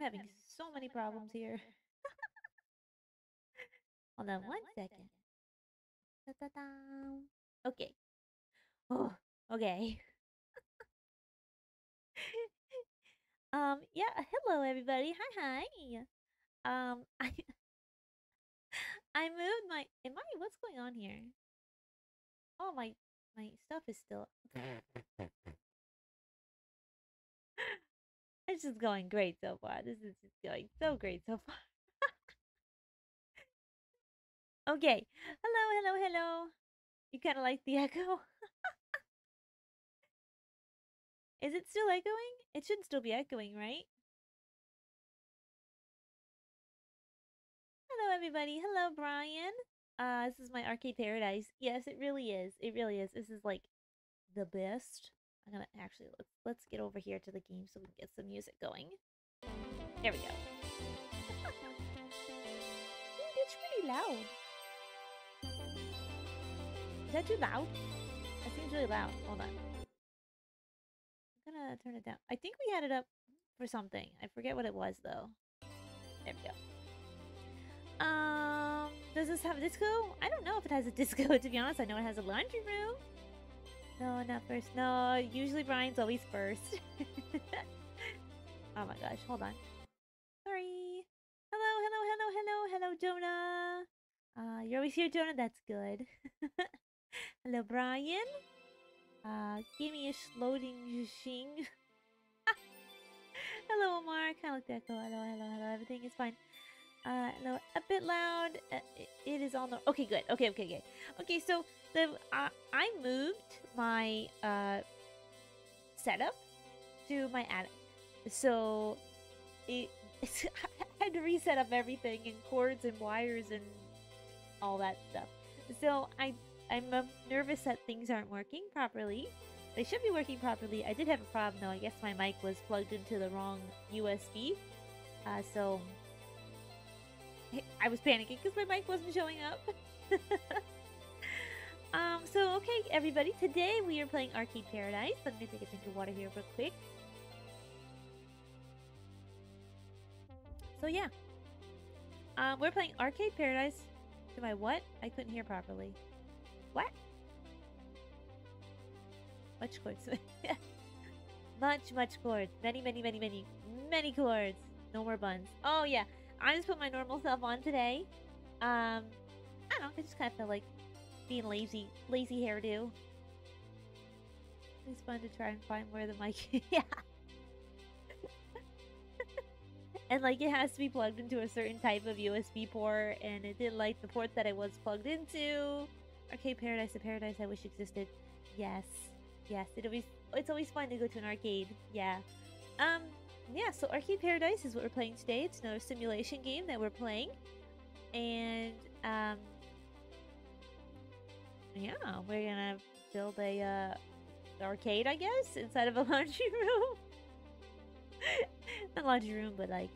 I'm having so many problems here. Hold on one second. Da-da-da. Okay. Oh, okay. Yeah, hello everybody. Hi, hi. I moved my... Am I... What's going on here? Oh, my stuff is still... It's just going great so far. This is just going so great so far. Okay. Hello, hello, hello. You kind of like the echo? Is it still echoing? It should still be echoing, right? Hello, everybody. Hello, Brian. This is my Arcade Paradise. Yes, it really is. It really is. This is like the best. I'm gonna actually let's get over here to the game so we can get some music going. There we go. Dude, it's really loud. Is that too loud? That seems really loud. Hold on. I'm gonna turn it down. I think we had it up for something. I forget what it was though. There we go. Does this have a disco? I don't know if it has a disco, to be honest. I know it has a laundry room. No, not first. No, usually Brian's always first. Oh my gosh, hold on. Sorry. Hello, hello, hello, hello, hello, Jonah. You're always here, Jonah. That's good. Hello, Brian. Give me a loading shing. Hello, Omar. Kind of like that. Hello, hello, hello. Everything is fine. No, a bit loud. It is on the... Okay, good. Okay, okay, okay. Okay, so the I moved my setup to my attic. So I had to reset up everything and cords and wires and all that stuff. So I'm nervous that things aren't working properly. They should be working properly. I did have a problem though. I guess my mic was plugged into the wrong USB. So... I was panicking because my mic wasn't showing up. So, okay, everybody. Today we are playing Arcade Paradise. Let me take a drink of water here real quick. So, yeah. We're playing Arcade Paradise. To my what? I couldn't hear properly. What? Much chords. much chords. Many chords. No more buns. Oh, yeah. I just put my normal self on today. I don't know. I just kind of feel like being lazy. Lazy hairdo. It's fun to try and find where the mic is. Yeah. And, like, it has to be plugged into a certain type of USB port. And it didn't like the port that it was plugged into. Arcade Paradise, a paradise I wish existed. Yes. Yes. It's always fun to go to an arcade. Yeah. Yeah, so Arcade Paradise is what we're playing today. It's another simulation game that we're playing. And, yeah, we're gonna build a, arcade, I guess, inside of a laundry room. Not laundry room, but like...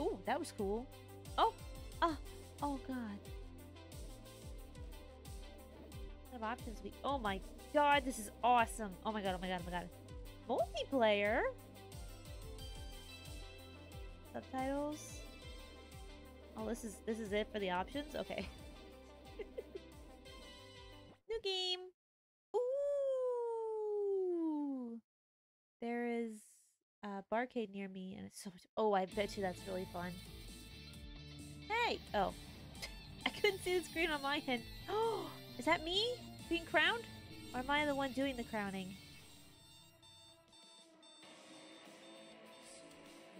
Ooh, that was cool. Oh! Oh! Oh, God. What kind of options we... Oh, my God, this is awesome. Oh, my God, oh, my God, oh, my God. Multiplayer subtitles. Oh, this is it for the options. Okay. New game. Ooh, there is a barcade near me, and it's so much. Oh, I bet you that's really fun. Hey. Oh, I couldn't see the screen on my end. Oh, is that me being crowned, or am I the one doing the crowning?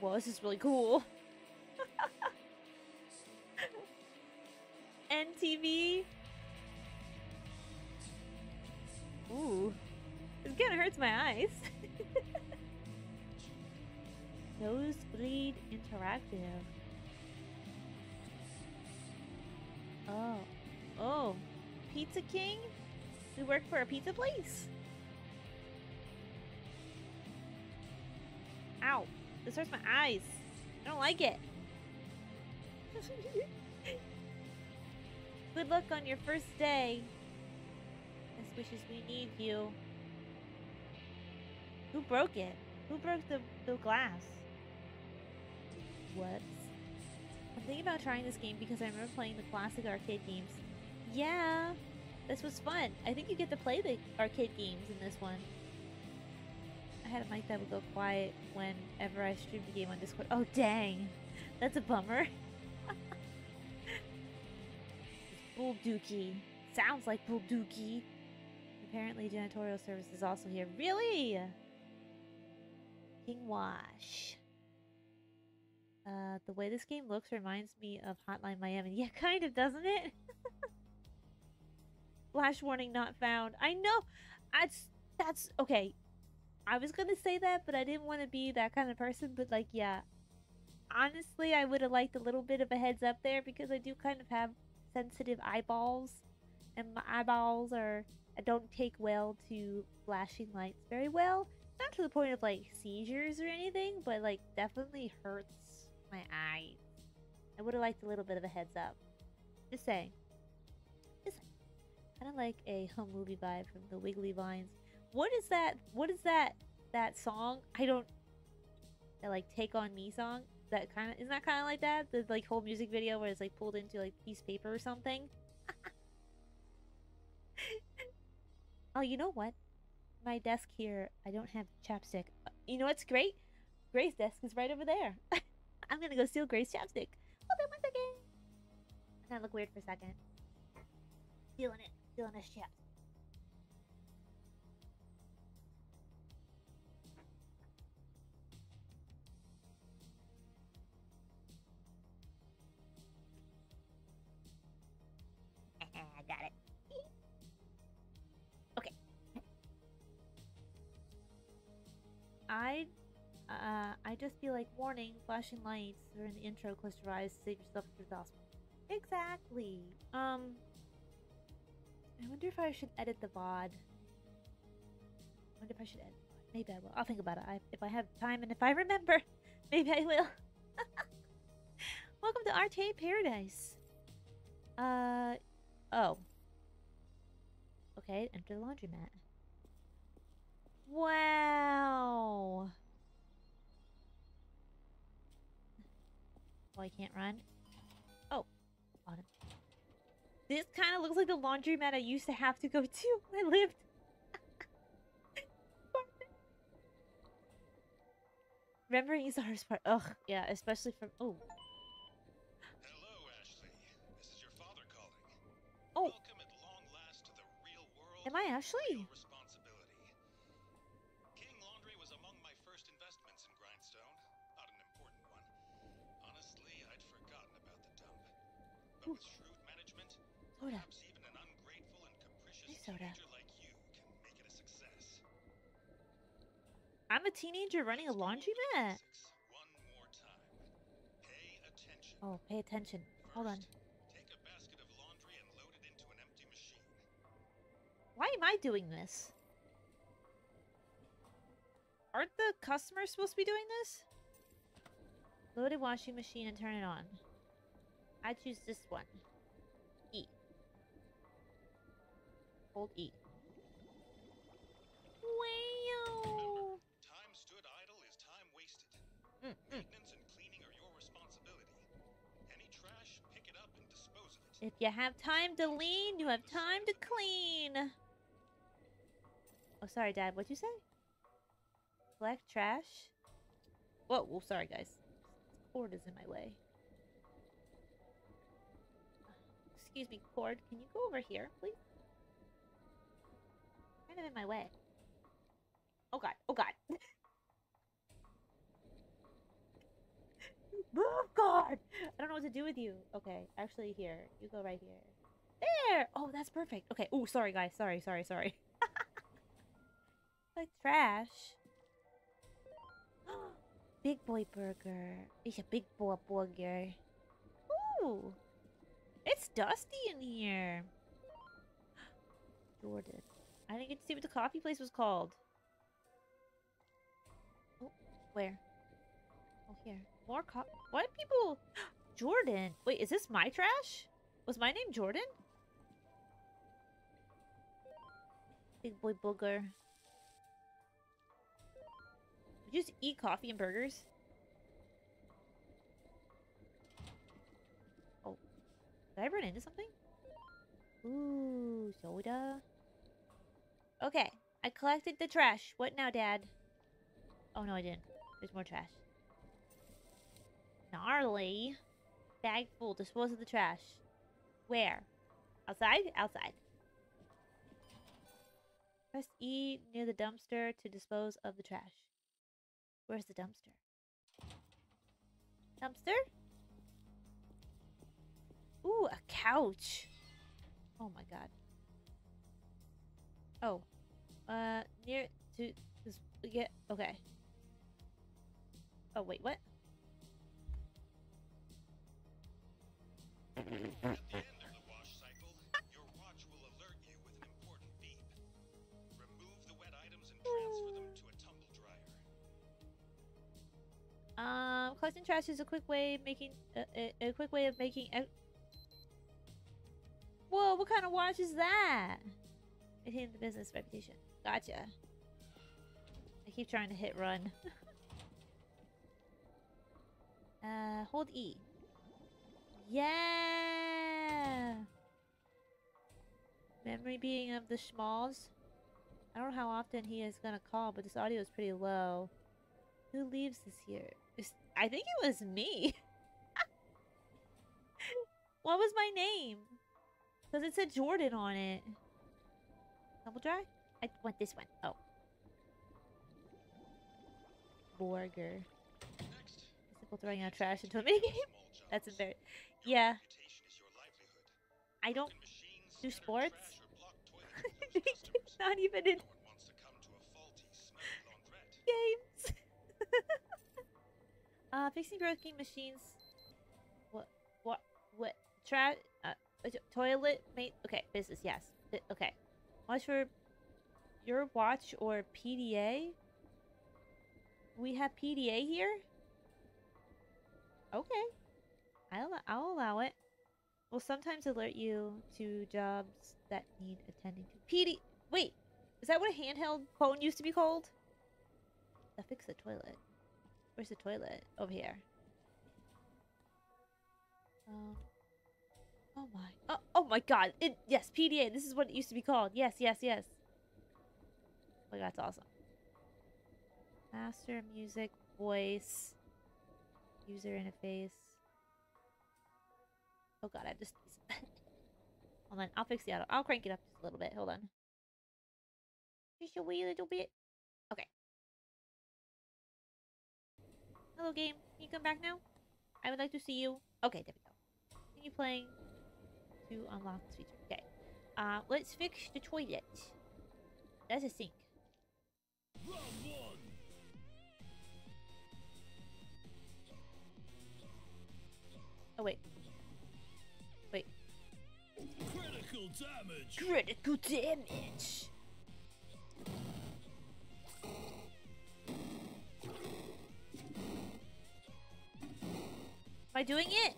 Whoa, this is really cool. NTV. Ooh. This kind of hurts my eyes. Nosebleed Interactive. Oh. Oh. Pizza King? We work for a pizza place? Ow. This hurts my eyes. I don't like it. Good luck on your first day. Best wishes, we need you. Who broke it? Who broke the glass? What? I'm thinking about trying this game because I remember playing the classic arcade games. Yeah, this was fun. I think you get to play the arcade games in this one. I had a mic that would go quiet whenever I streamed the game on Discord. Oh, dang. That's a bummer. Boob Dookie. Sounds like Boob Dookie. Apparently, janitorial service is also here. Really? King Wash. The way this game looks reminds me of Hotline Miami. Yeah, kind of, doesn't it? Flash warning not found. I know. That's okay. I was gonna say that, but I didn't want to be that kind of person. But like, yeah. Honestly, I would have liked a little bit of a heads up there because I do kind of have sensitive eyeballs, and my eyeballs I don't take well to flashing lights very well. Not to the point of like seizures or anything, but like definitely hurts my eyes. I would have liked a little bit of a heads up. Just saying. Just kind of like a home movie vibe from the Wiggly Vines. What is that? What is that song? I don't. That like Take On Me song. That kind of isn't that kind of like that? The like whole music video where it's like pulled into like piece of paper or something. Oh, you know what? My desk here, I don't have chapstick. You know what's great? Grace's desk is right over there. I'm gonna go steal Grace's chapstick. Hold on 1 second. I'm gonna look weird for a second. Stealing it. Stealing this chapstick. I got it. Okay. I just feel like warning, flashing lights or in the intro, close your eyes, save yourself through the hospital. Exactly. I wonder if I should edit the VOD. I wonder if I should edit the VOD. Maybe I will. I'll think about it. If I have time and if I remember, maybe I will. Welcome to Arcade Paradise. Oh. Okay, enter the laundromat. Wow. Oh, I can't run. Oh. On it. This kind of looks like the laundromat I used to have to go to when I lived. Remembering is the hardest part. Ugh, yeah, especially from... Oh. Oh. Welcome at long last to the real world. Am I Ashley? King Laundry was among my first investments in Grindstone. Not an important one. Honestly, I'd forgotten about the dump. But with shrewd management, perhaps soda. Even an ungrateful and capricious teenager like you can make it a success. I'm a teenager running a laundromat. One more time. Pay attention. Oh, pay attention. First, hold on. Why am I doing this? Aren't the customers supposed to be doing this? Load a washing machine and turn it on. I choose this one. E. Hold E. Wow. Time stood idle is time wasted. Maintenance and cleaning are your responsibility. Any trash, pick it up and dispose of it. If you have time to lean, you have time to clean. Oh, sorry, Dad. What'd you say? Collect trash? Whoa, well, sorry, guys. Cord is in my way. Excuse me, Cord. Can you go over here, please? Kind of in my way. Oh, God. Oh, God. Move, Cord! I don't know what to do with you. Okay, actually, here. You go right here. There! Oh, that's perfect. Okay. Oh, sorry, guys. Sorry. Like trash. Big boy burger. It's a big boy burger. Ooh. It's dusty in here. Jordan. I didn't get to see what the coffee place was called. Oh, where? Oh, here. More coffee. What people? Jordan. Wait, is this my trash? Was my name Jordan? Big boy burger. You just eat coffee and burgers? Oh. Did I run into something? Ooh, soda. Okay. I collected the trash. What now, Dad? Oh, no, I didn't. There's more trash. Gnarly. Bag full. Dispose of the trash. Where? Outside? Outside. Press E near the dumpster to dispose of the trash. Where's the dumpster? Dumpster? Ooh, a couch. Oh my god. Oh. Near to this, yeah, okay. Oh wait, what? At the end of the wash cycle, your watch will alert you with an important beep. Remove the wet items and transfer them to a tumble dryer. Collecting trash is a quick way of making Whoa, what kind of watch is that? It hit the business reputation. Gotcha. I keep trying to hit run. Hold E. Yeah! Memory being of the schmalls. I don't know how often he is gonna call, but this audio is pretty low. Who leaves this year? I think it was me. What was my name? Because it said Jordan on it. Double dry? I want this one. Oh. Borger. People throwing out trash into a mini game. That's embarrassing. Yeah. I don't do sports. Not even in games. Fixing broken machines. What? Trash? Toilet? Mate? Okay, business, yes. Okay. Watch for your watch or PDA? We have PDA here? Okay. I'll allow it. We'll sometimes alert you to jobs that need attending to. PD... Wait! Is that what a handheld phone used to be called? I'll fix the toilet. Where's the toilet? Over here. Oh my... Oh my god! Yes, PDA! This is what it used to be called. Yes, yes, yes. Oh my god, that's awesome. Master, music, voice... User interface. Oh god, I just... Hold on, I'll fix the auto. I'll crank it up just a little bit. Hold on. Just a wee little bit. Okay. Hello, game. Can you come back now? I would like to see you. Okay, there we go. Continue playing to unlock this feature. Okay. Let's fix the toilet. That's a sink. Oh, wait. Wait. Critical damage! Critical damage! Am I doing it?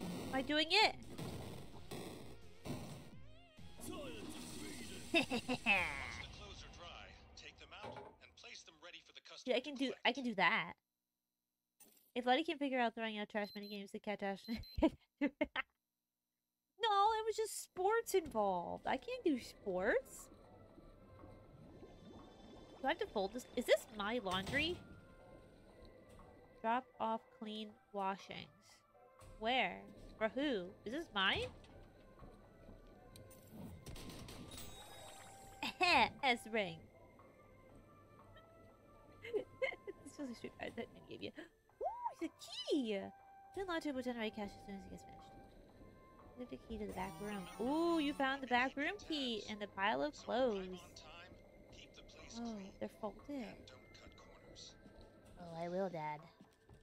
Am I doing it? Dude, I can do that. If Letty can figure out throwing out trash minigames, the cat trash. No, it was just sports involved. I can't do sports. Do I have to fold this? Is this my laundry? Drop off clean washings. Where? For who? Is this mine? S-ring. This was a street card that I gave you. Ooh, it's a key! The laundry will generate cash as soon as it gets finished. Leave the key to the back room. Ooh, you found the back room key in the pile of clothes. Oh, they're folded. Oh, I will, Dad.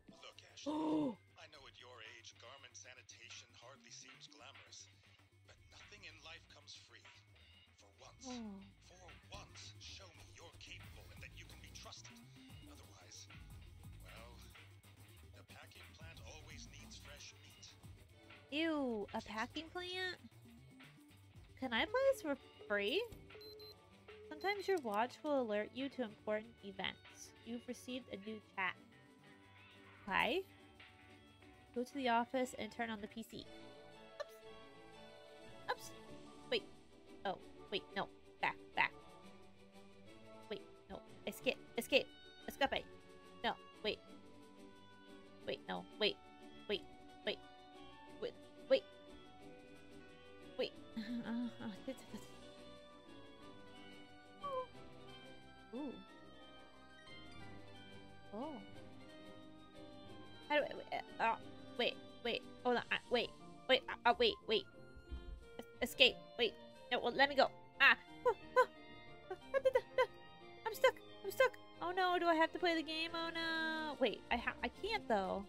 Look, Ashley. I know at your age, garment sanitation hardly seems glamorous, but nothing in life comes free. For once, show me you're capable and that you can be trusted. Ew, a packing plant? Can I play this for free? Sometimes your watch will alert you to important events. You've received a new chat. Okay. Go to the office and turn on the PC. Oops. Oops. Wait. Oh, wait, no. Back, back. Wait, no. Escape, escape, escape. No, wait. Wait, no, wait. Wait, wait. Wait, wait. Wait. Ooh. Oh. How do I... Wait, wait, wait. Hold on. Wait. Wait. Wait. Wait. Escape. Wait. No, well, let me go. Ah. I'm stuck. I'm stuck. Oh, no. Do I have to play the game? Oh, no. Wait. I can't, though.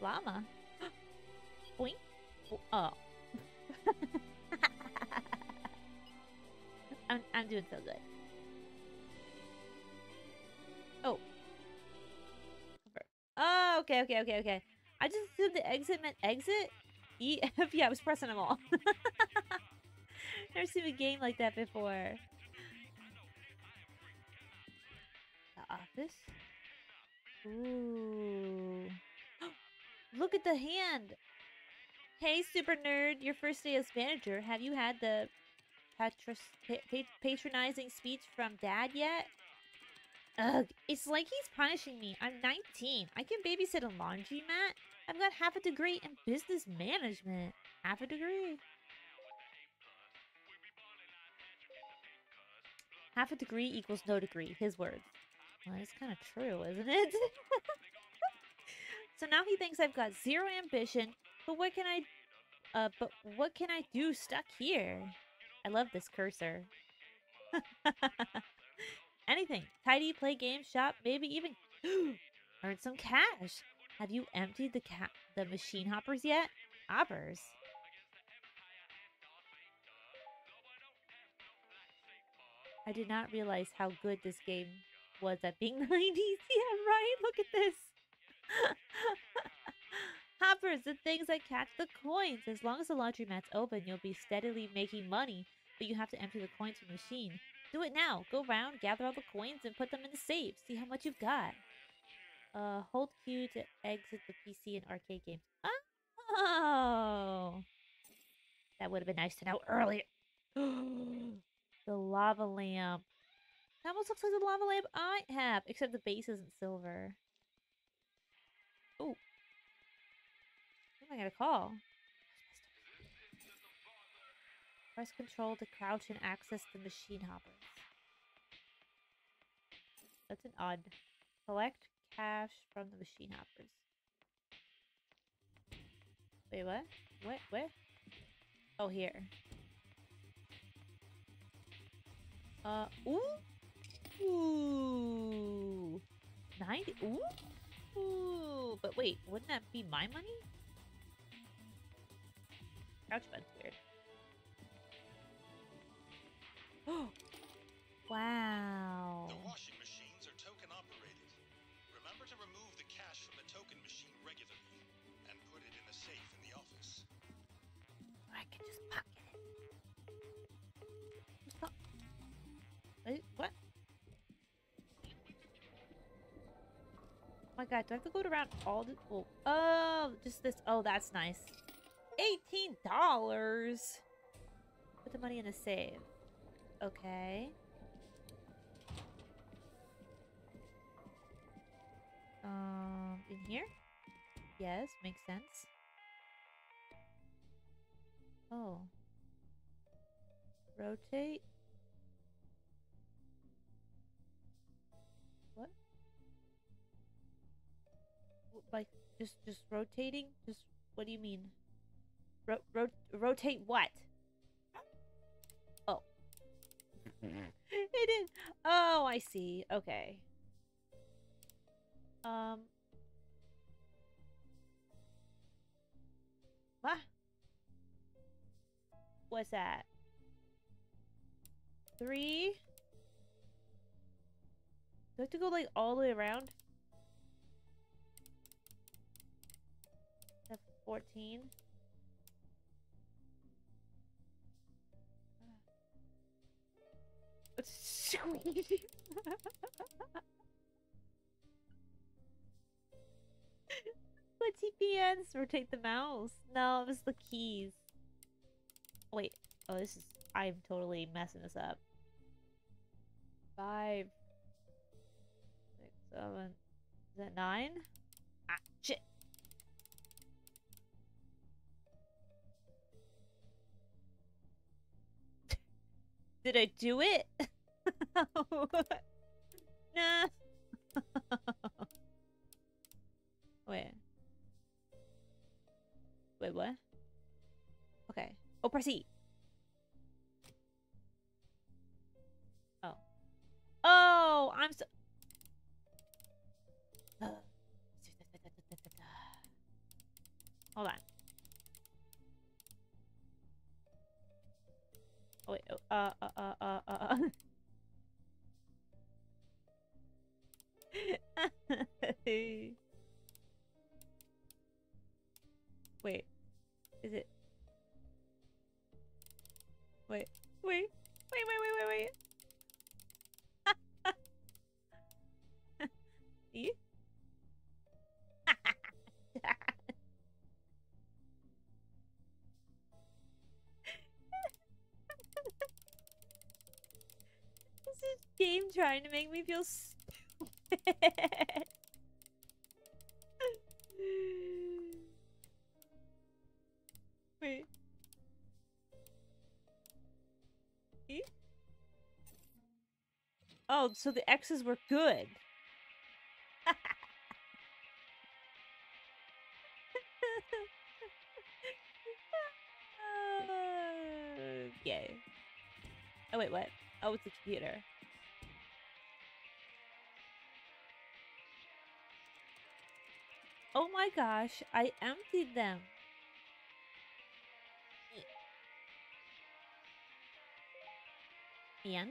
Llama. Boink. Oh. I'm doing so good. Oh. Oh, okay, okay, okay, okay. I just assumed the exit meant exit. E F. Yeah, I was pressing them all. Never seen a game like that before. The office. Ooh. Look at the hand. Hey, super nerd. Your first day as manager. Have you had the patronizing speech from Dad yet? Ugh. It's like he's punishing me. I'm 19. I can babysit a laundry mat. I've got half a degree in business management. Half a degree. Half a degree equals no degree. His words. Well, that's kind of true, isn't it? So now he thinks I've got zero ambition, but what can I do stuck here? I love this cursor. Anything. Tidy, play game, shop, maybe even earn some cash. Have you emptied the machine hoppers yet? Hoppers. I did not realize how good this game was at being 90s. Yeah, right? Look at this. Hoppers, the things that catch the coins. As long as the laundromat's open, you'll be steadily making money, but you have to empty the coins from the machine. Do it now. Go round, gather all the coins, and put them in the safe. See how much you've got. Hold Q to exit the PC and arcade games. Oh, that would have been nice to know earlier. The lava lamp. That almost looks like the lava lamp I have, except the base isn't silver. Oh, who am I gonna call? Press control to crouch and access the machine hoppers. That's an odd. Collect cash from the machine hoppers. Wait, what? What? What? Oh, here. Ooh. Ooh. 90. Ooh. Ooh, but wait, wouldn't that be my money? Couch bed's weird. Oh, wow. The washing machines are token operated. Remember to remove the cash from the token machine regularly and put it in a safe in the office. I can just pocket it. Wait, what? Oh my god, do I have to go around all the... Oh, oh, just this. Oh, that's nice. $18! Put the money in a save. Okay. In here? Yes, makes sense. Oh. Rotate. Like, just rotating? Just, what do you mean? Rotate what? Oh. It did. Oh, I see. Okay. What? What's that? 3. Do I have to go, like, all the way around? 14. Sweet. TPNs rotate the mouse. No, it was the keys. Wait. Oh, this is. I'm totally messing this up. 5, 6, 7. Is that 9? Ah, shit. Did I do it? No. Wait. Wait, what? Okay. Oh, press E. Oh. Oh, I'm so... Hold on. Oh, wait. Oh, Wait. Is it? Wait. Wait. Wait, wait, wait, wait, wait. E? Game trying to make me feel stupid. Wait. E? Oh, so the X's were good. Yay. Oh, wait, what? Oh, it's the computer. Oh my gosh, I emptied them. And?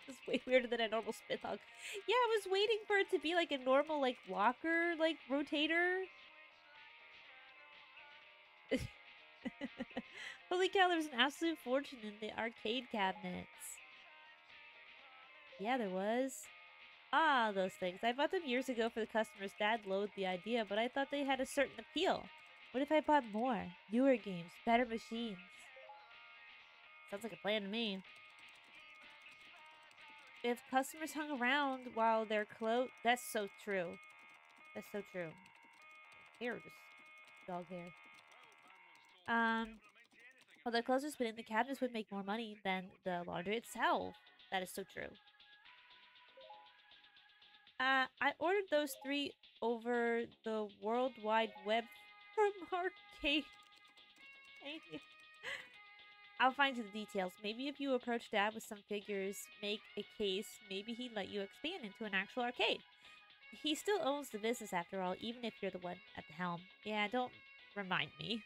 It was way weirder than a normal spit hog. Yeah, I was waiting for it to be like a normal, like, locker, like, rotator. Holy cow, there was an absolute fortune in the arcade cabinets. Yeah, there was. Ah, those things. I bought them years ago for the customer's dad loathed the idea, but I thought they had a certain appeal. What if I bought more? Newer games, better machines. Sounds like a plan to me. If customers hung around while they're closed... That's so true. That's so true. Hair, just dog hair. Well, the closers put in the cabinets would make more money than the laundry itself. That is so true. I ordered those 3 over the World Wide Web from Arcade. I'll find you the details. Maybe if you approach Dad with some figures, make a case, maybe he'd let you expand into an actual arcade. He still owns the business after all, even if you're the one at the helm. Yeah, don't remind me.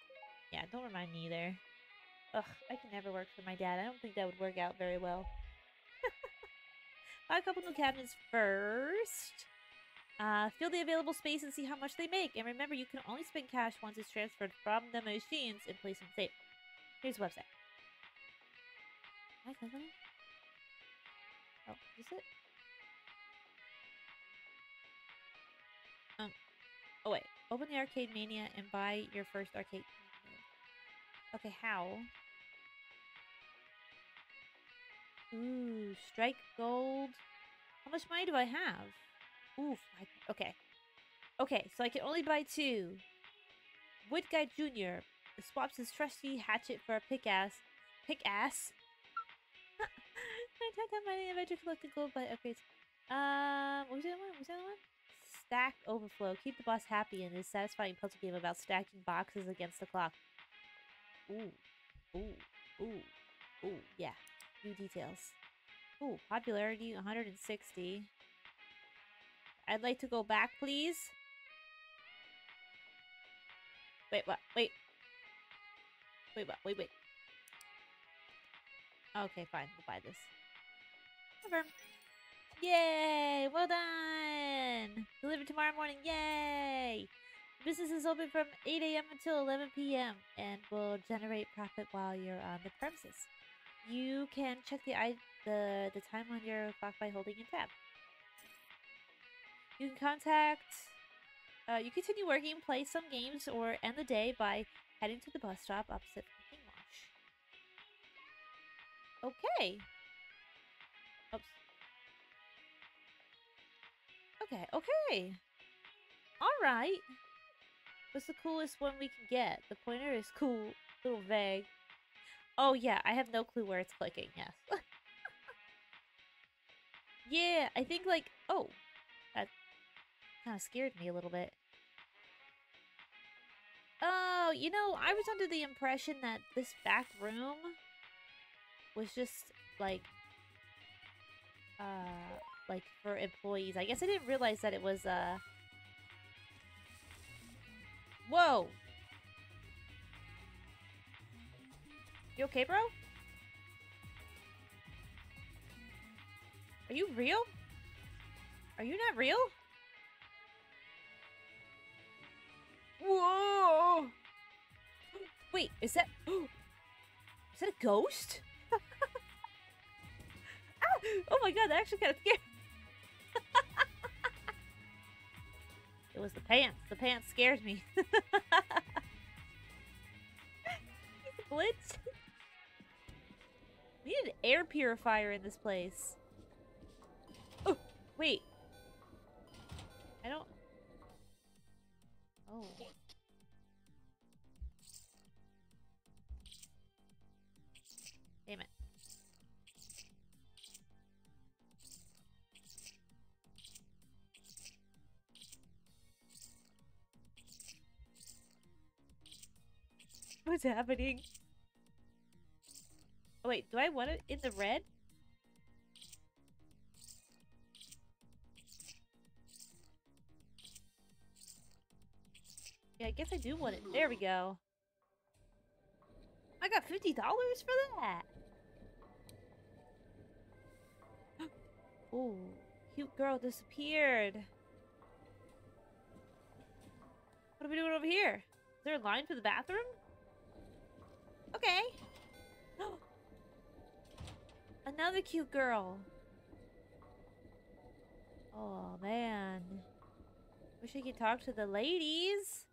Yeah, don't remind me either. Ugh, I can never work for my dad. I don't think that would work out very well. Buy a couple new cabinets first. Fill the available space and see how much they make. And remember, you can only spend cash once it's transferred from the machines and placed in safe. Here's the website. Can I click on it? Oh, is it? Oh wait. Open the Arcade Mania and buy your first arcade. Okay, how? Ooh, Strike Gold. How much money do I have? Oof. Okay. Okay, so I can only buy 2. Wood Guy Jr. swaps his trusty hatchet for a pickaxe. Pickaxe? I tried to collect the gold by upgrades. What was the other one? Stack Overflow. Keep the boss happy in this satisfying puzzle game about stacking boxes against the clock. Ooh. Ooh. Ooh. Ooh. Yeah. New details. Ooh, popularity 160. I'd like to go back, please. Wait, what? Wait. Wait, what? Wait, wait. Okay, fine. We'll buy this. Confirm. Yay! Well done! Delivered tomorrow morning. Yay! Business is open from 8 a.m. until 11 p.m. and will generate profit while you're on the premises. You can check the time on your clock by holding a tab. You can you continue working, play some games, or end the day by heading to the bus stop opposite the game launch. Okay. Oops. Okay, okay. Alright. What's the coolest one we can get? The pointer is cool, a little vague. Oh yeah, I have no clue where it's clicking, yes. Yeah, I think like, oh. That kind of scared me a little bit. Oh, you know, I was under the impression that this back room was just like for employees. I guess I didn't realize that it was Whoa! You okay, bro? Are you real? Are you not real? Whoa! Wait, is that a ghost? Ah, oh my god, that actually kind of scared me. It was the pants. The pants scared me. Blitz? We need an air purifier in this place. Oh, wait. I don't... Oh. Damn it. What's happening? Oh, wait, do I want it in the red? Yeah, I guess I do want it. There we go. I got $50 for that. Oh, cute girl disappeared. What are we doing over here? Is there a line for the bathroom? Okay. Another cute girl. Oh, man. Wish I could talk to the ladies.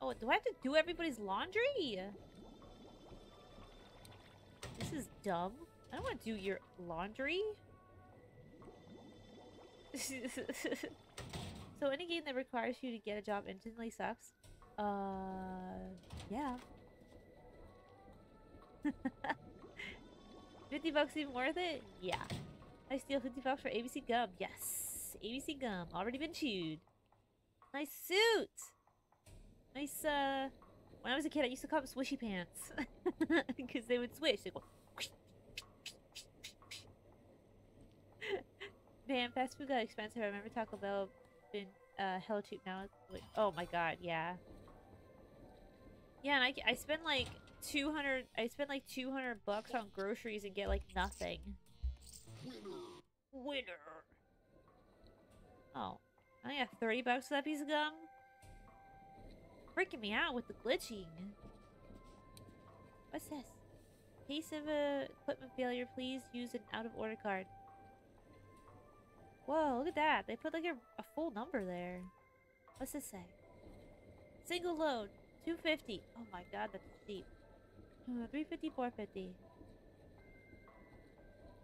Oh, do I have to do everybody's laundry? This is dumb. I don't want to do your laundry. So any game that requires you to get a job instantly sucks. Yeah. $50 even worth it? Yeah. I steal $50 for ABC gum. Yes. ABC gum. Already been chewed. Nice suit. Nice, when I was a kid, I used to call them swishy pants. Because they would swish. They'd go... Man, fast food got expensive. I remember Taco Bell been hella cheap now. Like, oh my god, yeah. Yeah, and I spend like... $200 on groceries and get like nothing. Winner. Oh, I got $30 for that piece of gum. Freaking me out with the glitching. What's this? Case of a equipment failure. Please use an out of order card. Whoa! Look at that. They put like a full number there. What's this say? Single load, $250. Oh my god, that's cheap. $350, $450.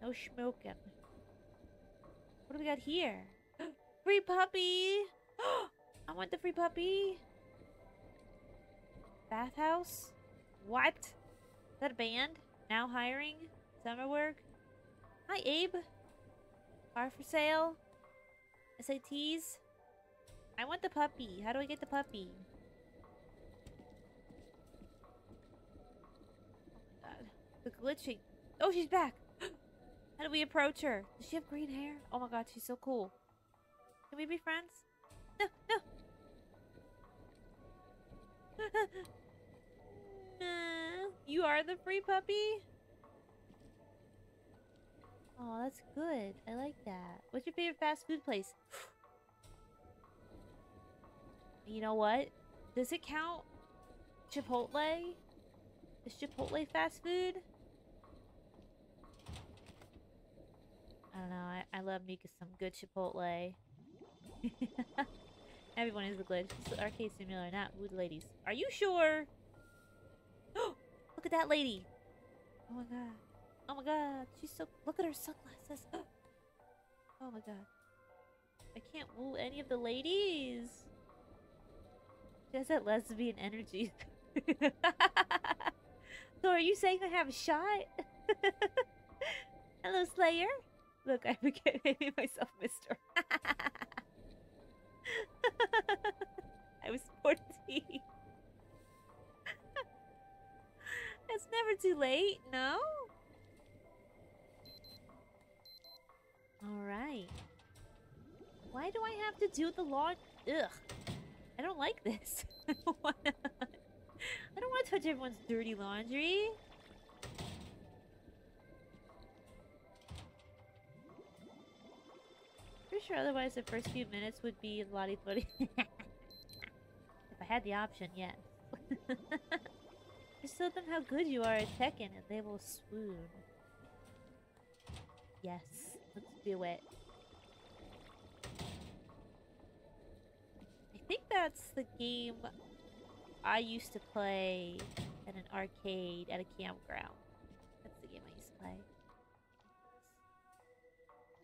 No smoking. What do we got here? Free puppy! I want the free puppy! Bathhouse? What? Is that a band? Now hiring? Summer work? Hi, Abe! Car for sale? SATs? I want the puppy. How do I get the puppy? Glitching. Oh, she's back. How do we approach her? Does she have green hair? Oh my god, she's so cool. Can we be friends? No, no. You are the free puppy? Oh, that's good. I like that. What's your favorite fast food place? You know what? Does it count? Chipotle? Is Chipotle fast food? I don't know. I love me some good Chipotle. Everyone is the glitch. It's arcade simulator, not wood ladies. Are you sure? Oh, look at that lady. Oh my god. Oh my god. She's so... Look at her sunglasses. Oh my god. I can't woo any of the ladies. She has that lesbian energy. So are you saying I have a shot? Hello, Slayer. Look, I forget naming myself Mister. I was 14. It's never too late, no? Alright. Why do I have to do the lawn? Ugh. I don't like this. I don't want to touch everyone's dirty laundry. Pretty sure otherwise the first few minutes would be lottie-thottie. If I had the option, yes. Just tell them how good you are at Tekken and they will swoon. Yes, let's do it. I think that's the game I used to play at an arcade at a campground. That's the game I used to play.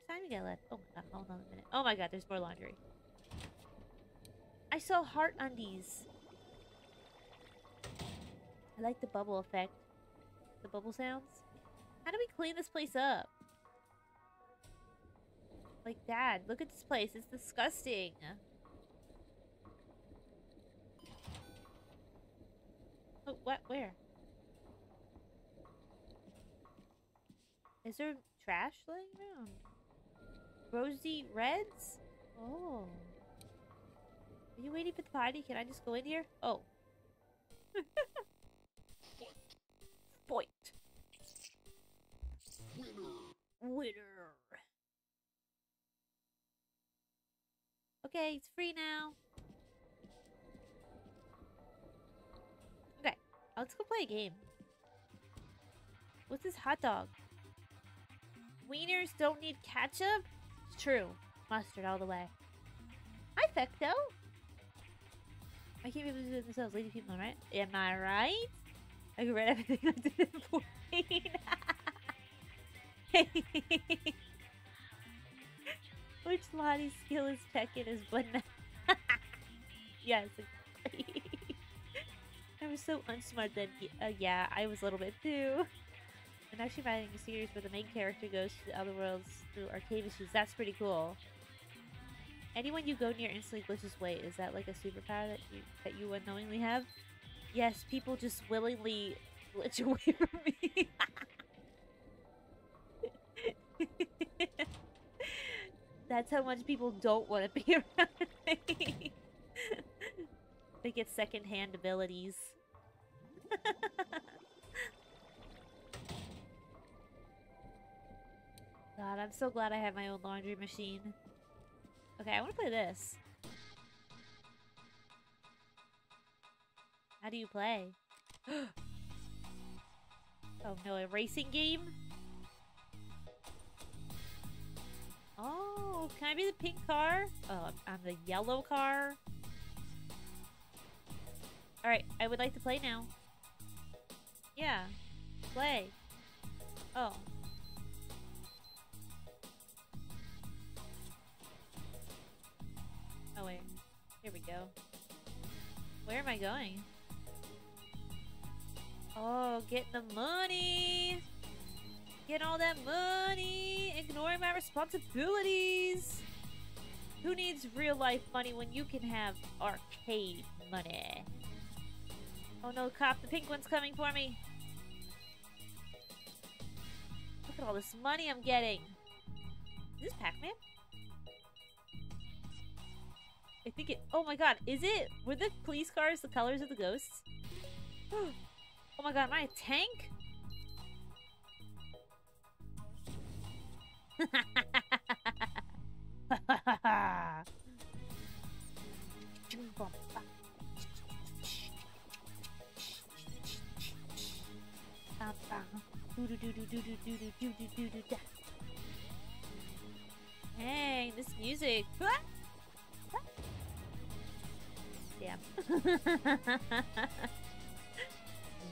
How much time you got left? Oh my god, hold on a minute. Oh my god, there's more laundry. I saw heart undies. I like the bubble effect. The bubble sounds. How do we clean this place up? Like, Dad, look at this place. It's disgusting. Oh, what? Where? Is there trash laying around? Rosy Reds? Oh. Are you waiting for the party? Can I just go in here? Oh. Point. Winner. Okay, it's free now. Okay, let's go play a game. What's this hot dog? Wieners don't need ketchup? It's true. Mustard all the way. Hi, Fecto. I can't be able to do it themselves. Lady people, right? Am I right? I can read everything I did in 14. Which Lottie's skill is Tekken is but now? Yes, exactly. I was so unsmart then. Yeah, I was a little bit too. I'm actually writing a series where the main character goes to the other worlds through arcade machines. That's pretty cool. Anyone you go near instantly glitches away. Is that like a superpower that you unknowingly have? Yes, people just willingly glitch away from me. That's how much people don't want to be around me. They get second-hand abilities. God, I'm so glad I have my own laundry machine. Okay, I want to play this. How do you play? Oh no, a racing game? Oh, can I be the pink car? Oh, I'm the yellow car. Alright, I would like to play now. Yeah. Play. Oh. Oh wait. Here we go. Where am I going? Oh, get the money! Get all that money! Ignoring my responsibilities! Who needs real life money when you can have arcade money? Oh no, cop, the pink one's coming for me! Look at all this money I'm getting! Is this Pac-Man? I think it- oh my god, is it? Were the police cars the colors of the ghosts? Oh my god, am I a tank? Hey, this music. Damn.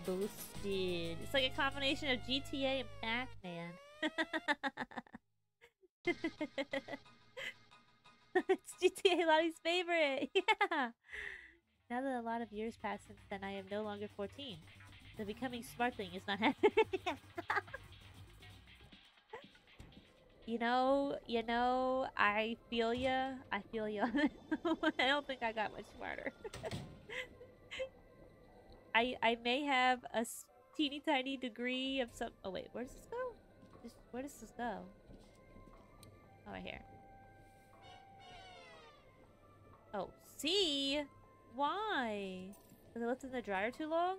Boosted. It's like a combination of GTA and Pac-Man. It's GTA Lottie's favorite. Yeah. Now that a lot of years passed since then, I am no longer 14. The becoming smart thing is not happening. You know, I feel ya. I feel ya. I don't think I got much smarter. I may have a teeny tiny degree of some. Oh wait, where does this go? Where does this go? Oh, right here. Oh, see? Why? Was it left in the dryer too long?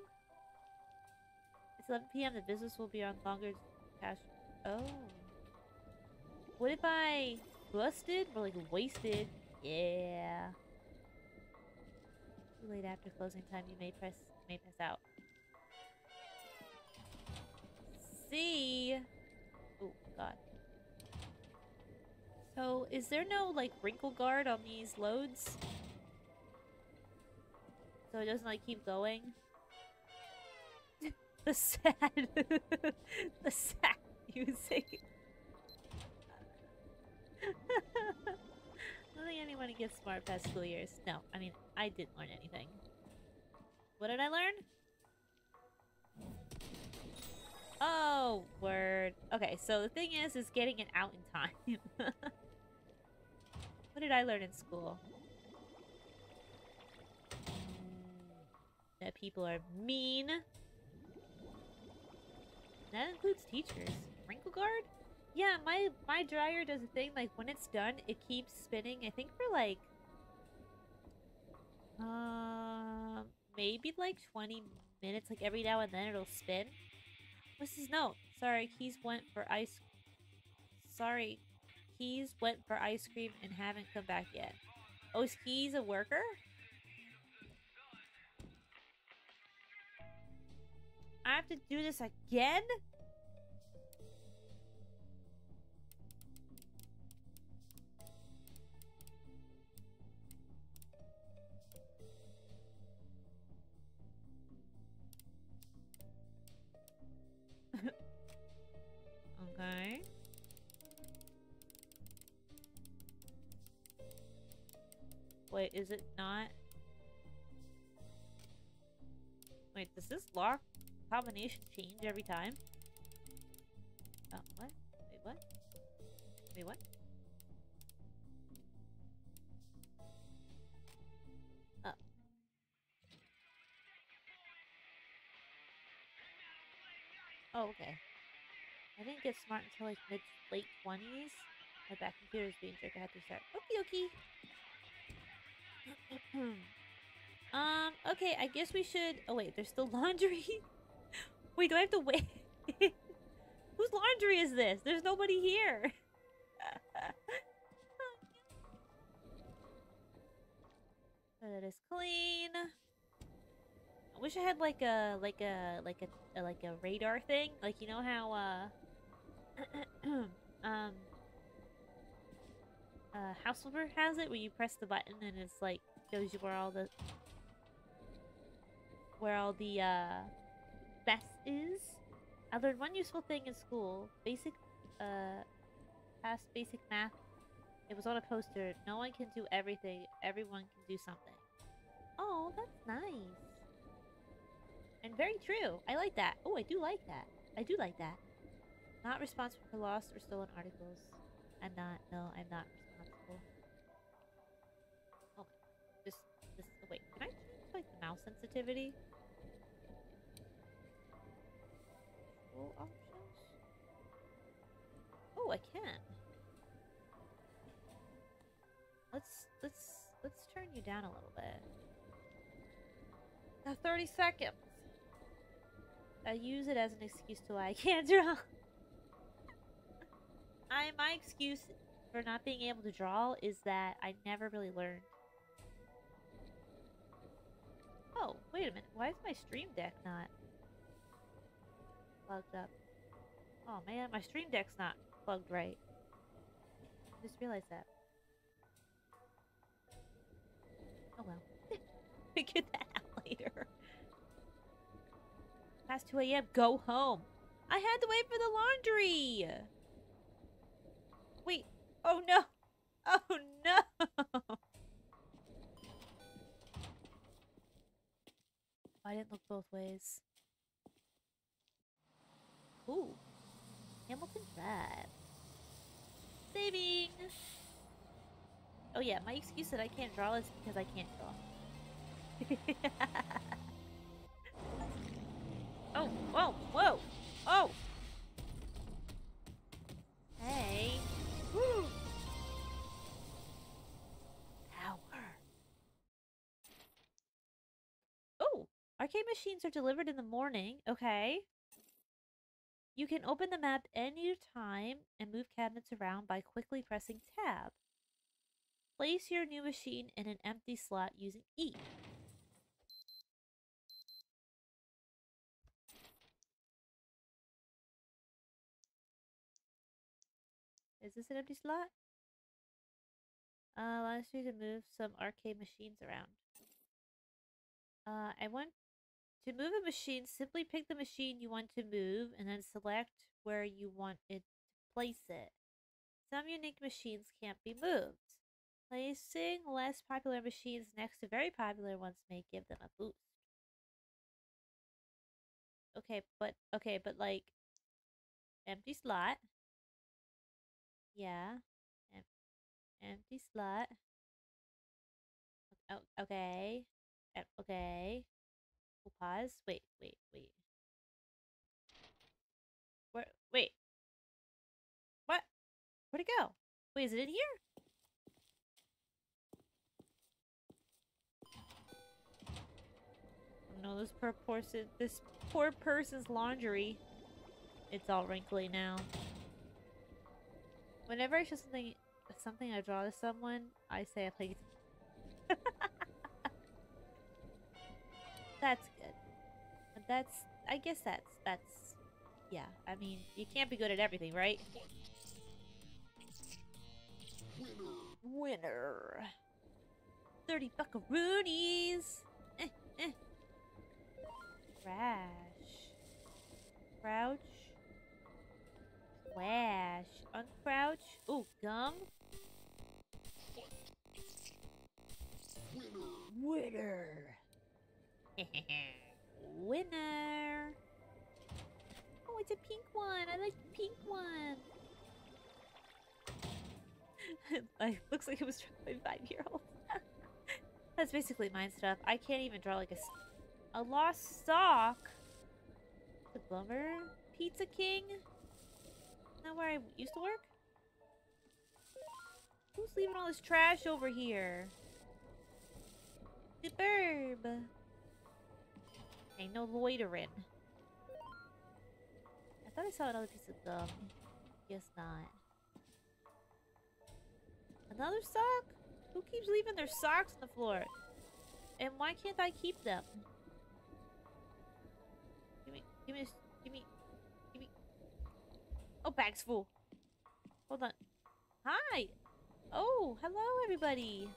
It's 11 p.m. The business will be on longer past. Oh. What if I busted? Or like wasted? Yeah. Too late after closing time, you may pass out. See? Oh, God. So, is there no, like, wrinkle guard on these loads? So it doesn't, like, keep going? The sad... the sad music. I don't think anyone gets smart past school years. No, I mean, I didn't learn anything. What did I learn? Oh, word. Okay, so the thing is getting it out in time. What did I learn in school? That people are mean. That includes teachers. Wrinkle guard? Yeah, my dryer does a thing, like, when it's done, it keeps spinning, I think for, like... maybe, like, 20 minutes, like, every now and then it'll spin. What's his note? Sorry, Keys went for ice... Sorry, Keys went for ice cream and haven't come back yet. Oh, is Keys a worker? I have to do this again? Okay. Wait, is it not? Wait, does this lock combination change every time? Oh, what? Wait, what? Wait, what? Oh. Oh, okay. I didn't get smart until like mid late 20s. My back computer is being jerked. I had to start. Okie dokie. Okay, I guess we should. Oh wait, there's still laundry. Wait, do I have to wait? Whose laundry is this? There's nobody here. So that is clean. I wish I had like a radar thing. Like, you know how Householder has it, where you press the button and it's like shows you where all the best is. I learned one useful thing in school. Past basic math. It was on a poster. No one can do everything. Everyone can do something. Oh, that's nice. And very true. I like that. Oh, I do like that. I do like that. Not responsible for lost or stolen articles. I'm not. No, I'm not responsible. Oh, just this. Oh, wait, can I change like the mouse sensitivity? Control options. Oh, I can. Let's turn you down a little bit. Now 30 seconds. I use it as an excuse to lie. I can't draw. My excuse for not being able to draw is that I never really learned. Oh, wait a minute. Why is my stream deck not plugged up? Oh man, my stream deck's not plugged right. I just realized that. Oh well. We get that out later. Past 2 a.m. Go home. I had to wait for the laundry. Wait. Oh no. Oh no. I didn't look both ways. Ooh. Hamilton Drive. Saving. Oh yeah, my excuse that I can't draw is because I can't draw. Oh, whoa, whoa, oh! Hey. Woo! Power. Oh! Arcade machines are delivered in the morning. Okay. You can open the map any time and move cabinets around by quickly pressing tab. Place your new machine in an empty slot using E. Is this an empty slot? Allows you to move some arcade machines around. I want to move a machine. Simply pick the machine you want to move and then select where you want it to place it. Some unique machines can't be moved. Placing less popular machines next to very popular ones may give them a boost. Okay, but like empty slot. Yeah. Empty slot. Oh, okay. Okay. We'll pause. Wait. Where? Wait. What? Where'd it go? Wait, is it in here? No, this poor person's laundry. It's all wrinkly now. Whenever I show something I draw to someone, I say I play guitar. That's good. I guess that's yeah. I mean, you can't be good at everything, right? Winner. 30 buckaroonies. Crouch. Flash. Uncrouch. Ooh, gum. Winner. Winner. Oh, it's a pink one. I like the pink one. It looks like it was drawn by a 5-year-old. That's basically mine stuff. I can't even draw like a lost sock. The bummer. Pizza King. Not where I used to work. Who's leaving all this trash over here? Superb. Ain't no loitering. I thought I saw another piece of gum. Guess not. Another sock? Who keeps leaving their socks on the floor? And why can't I keep them? Give me. Oh, bag's full. Hold on. Hi. Oh, hello, everybody.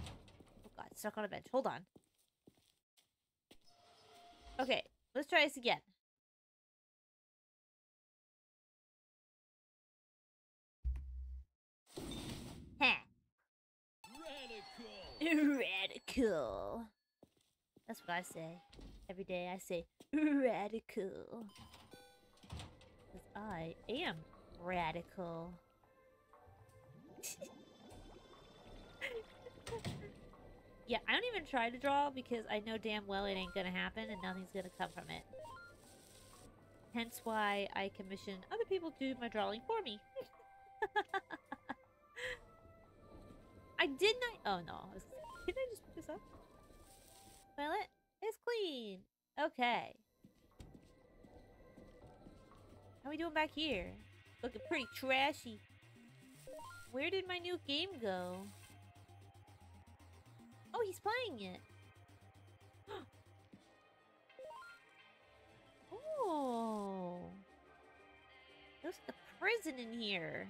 Oh, God, stuck on a bench. Hold on. Okay, let's try this again. Ha. Radical. Radical. That's what I say. Every day I say, radical. Because I am radical. Yeah, I don't even try to draw because I know damn well it ain't gonna happen and nothing's gonna come from it. Hence why I commission other people to do my drawing for me. Didn't I just pick this up? Toilet? It's clean. Okay. How are we doing back here? Looking pretty trashy. Where did my new game go? Oh, he's playing it. Oh. There's the prison in here.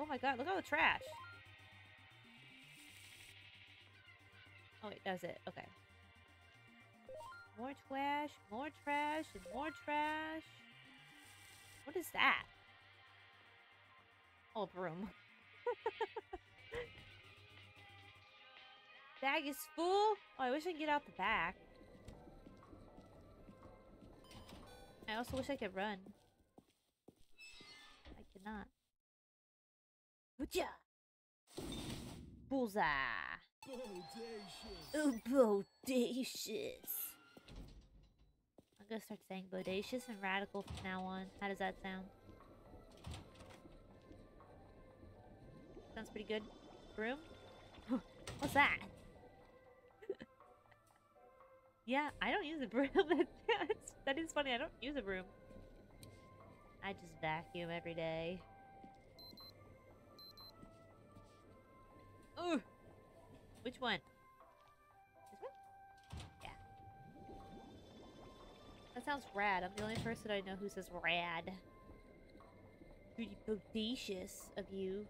Oh my god, look at all the trash. Oh, it does it. Okay. More trash, and more trash. What is that? Oh, broom. Bag is full. Oh, I wish I could get out the back. I also wish I could run. I cannot. Booja! Bullseye! Bodacious! Oh, bodacious! I'm gonna start saying bodacious and radical from now on. How does that sound? Sounds pretty good. Broom? What's that? Yeah, I don't use a broom. That is funny. I don't use a broom. I just vacuum every day. Oh, which one? This one? Yeah. That sounds rad. I'm the only person I know who says rad. Pretty bodacious of you.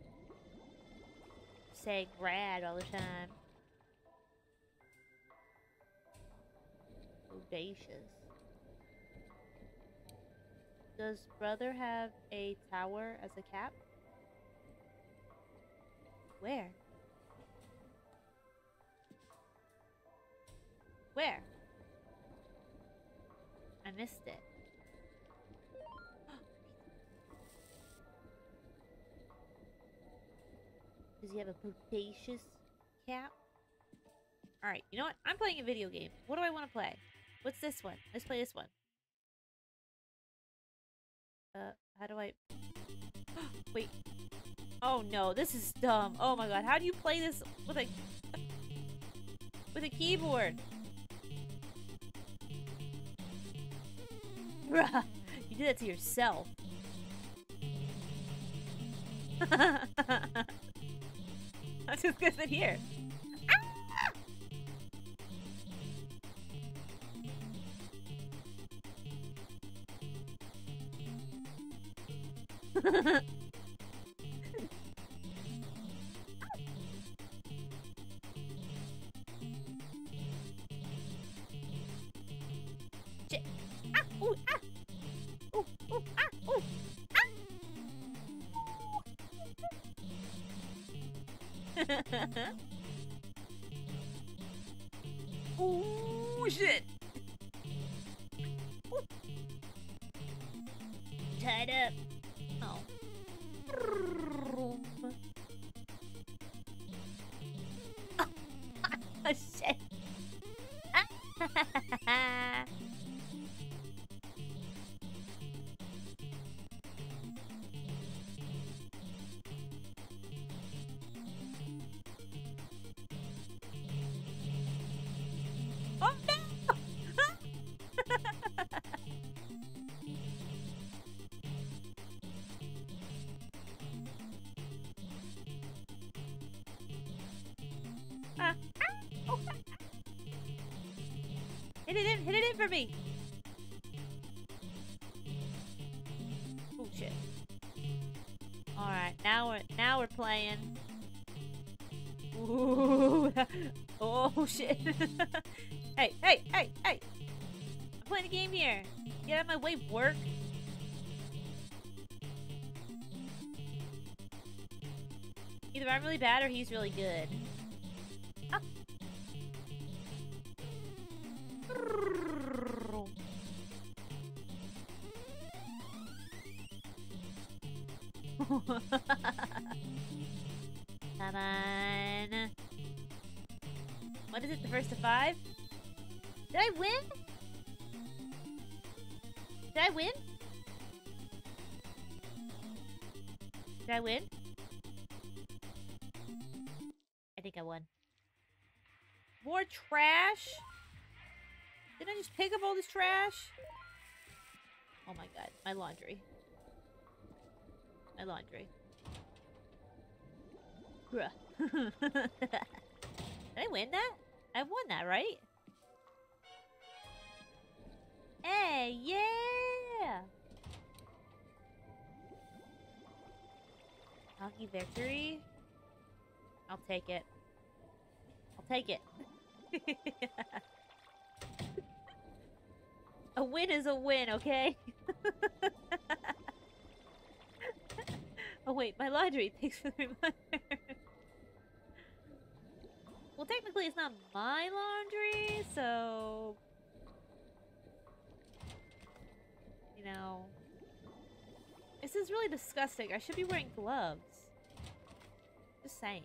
Say rad all the time. Audacious. Does brother have a tower as a cap? Where? Where? I missed it. Does he have a bodacious cap? Alright, you know what? I'm playing a video game. What do I want to play? What's this one? Let's play this one. How do I... Wait. Oh no, this is dumb. Oh my god, how do you play this with a keyboard? Bruh, you did that to yourself. I'm just gonna sit here. Ah! Shit. Ah! Ooh! Ah! Ooh! Ooh! Ah! Ooh! Oh shit! Ooh. Tied up. Oh. Oh shit! For me. Oh shit. All right, now we're playing. Ooh. Oh shit. Hey, hey, hey, hey. I'm playing a game here. Get out of my way, work. Either I'm really bad or he's really good. Ah. Come on. What is it? The first to five? Did I win? Did I win? Did I win? I think I won. More trash? Didn't I just pick up all this trash? Oh my god, my laundry. my laundry. Gruh. Did I win that? I won that, right? Hey, yeah! Hockey victory? I'll take it. I'll take it. A win is a win, okay? Oh wait, my laundry. Thanks for the reminder. Well, technically it's not my laundry, so... You know... This is really disgusting. I should be wearing gloves. Just saying.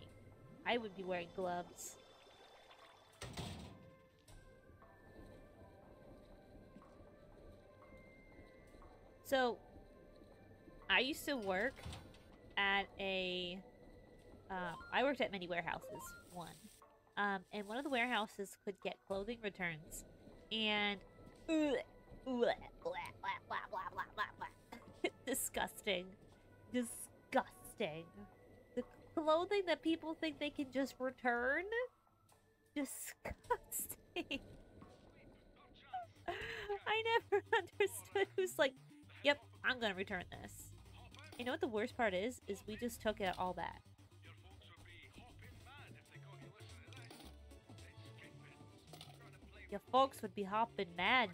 I would be wearing gloves. So, I used to work at a... I worked at many warehouses. And one of the warehouses could get clothing returns. And... Disgusting. Disgusting. The clothing that people think they can just return? Disgusting. I never understood who's like... Yep, I'm gonna return this. You know what the worst part is? Is we just took it all back. Your folks would be hopping mad.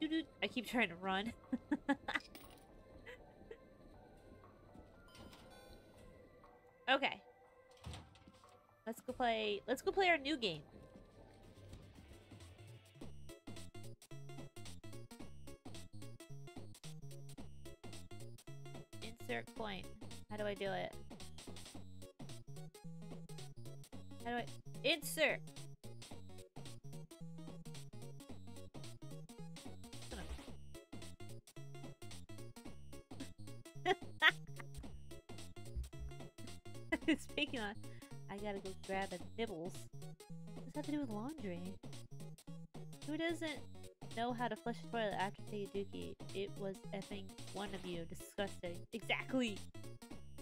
Dude, I keep trying to run. Okay. Let's go play our new game. Insert coin. How do I do it? How do I... Insert! Come on. Speaking of... I gotta go grab a nibbles. What does that have to do with laundry? Who doesn't know how to flush a toilet after taking a dookie? It was effing one of you. Disgusting. Exactly!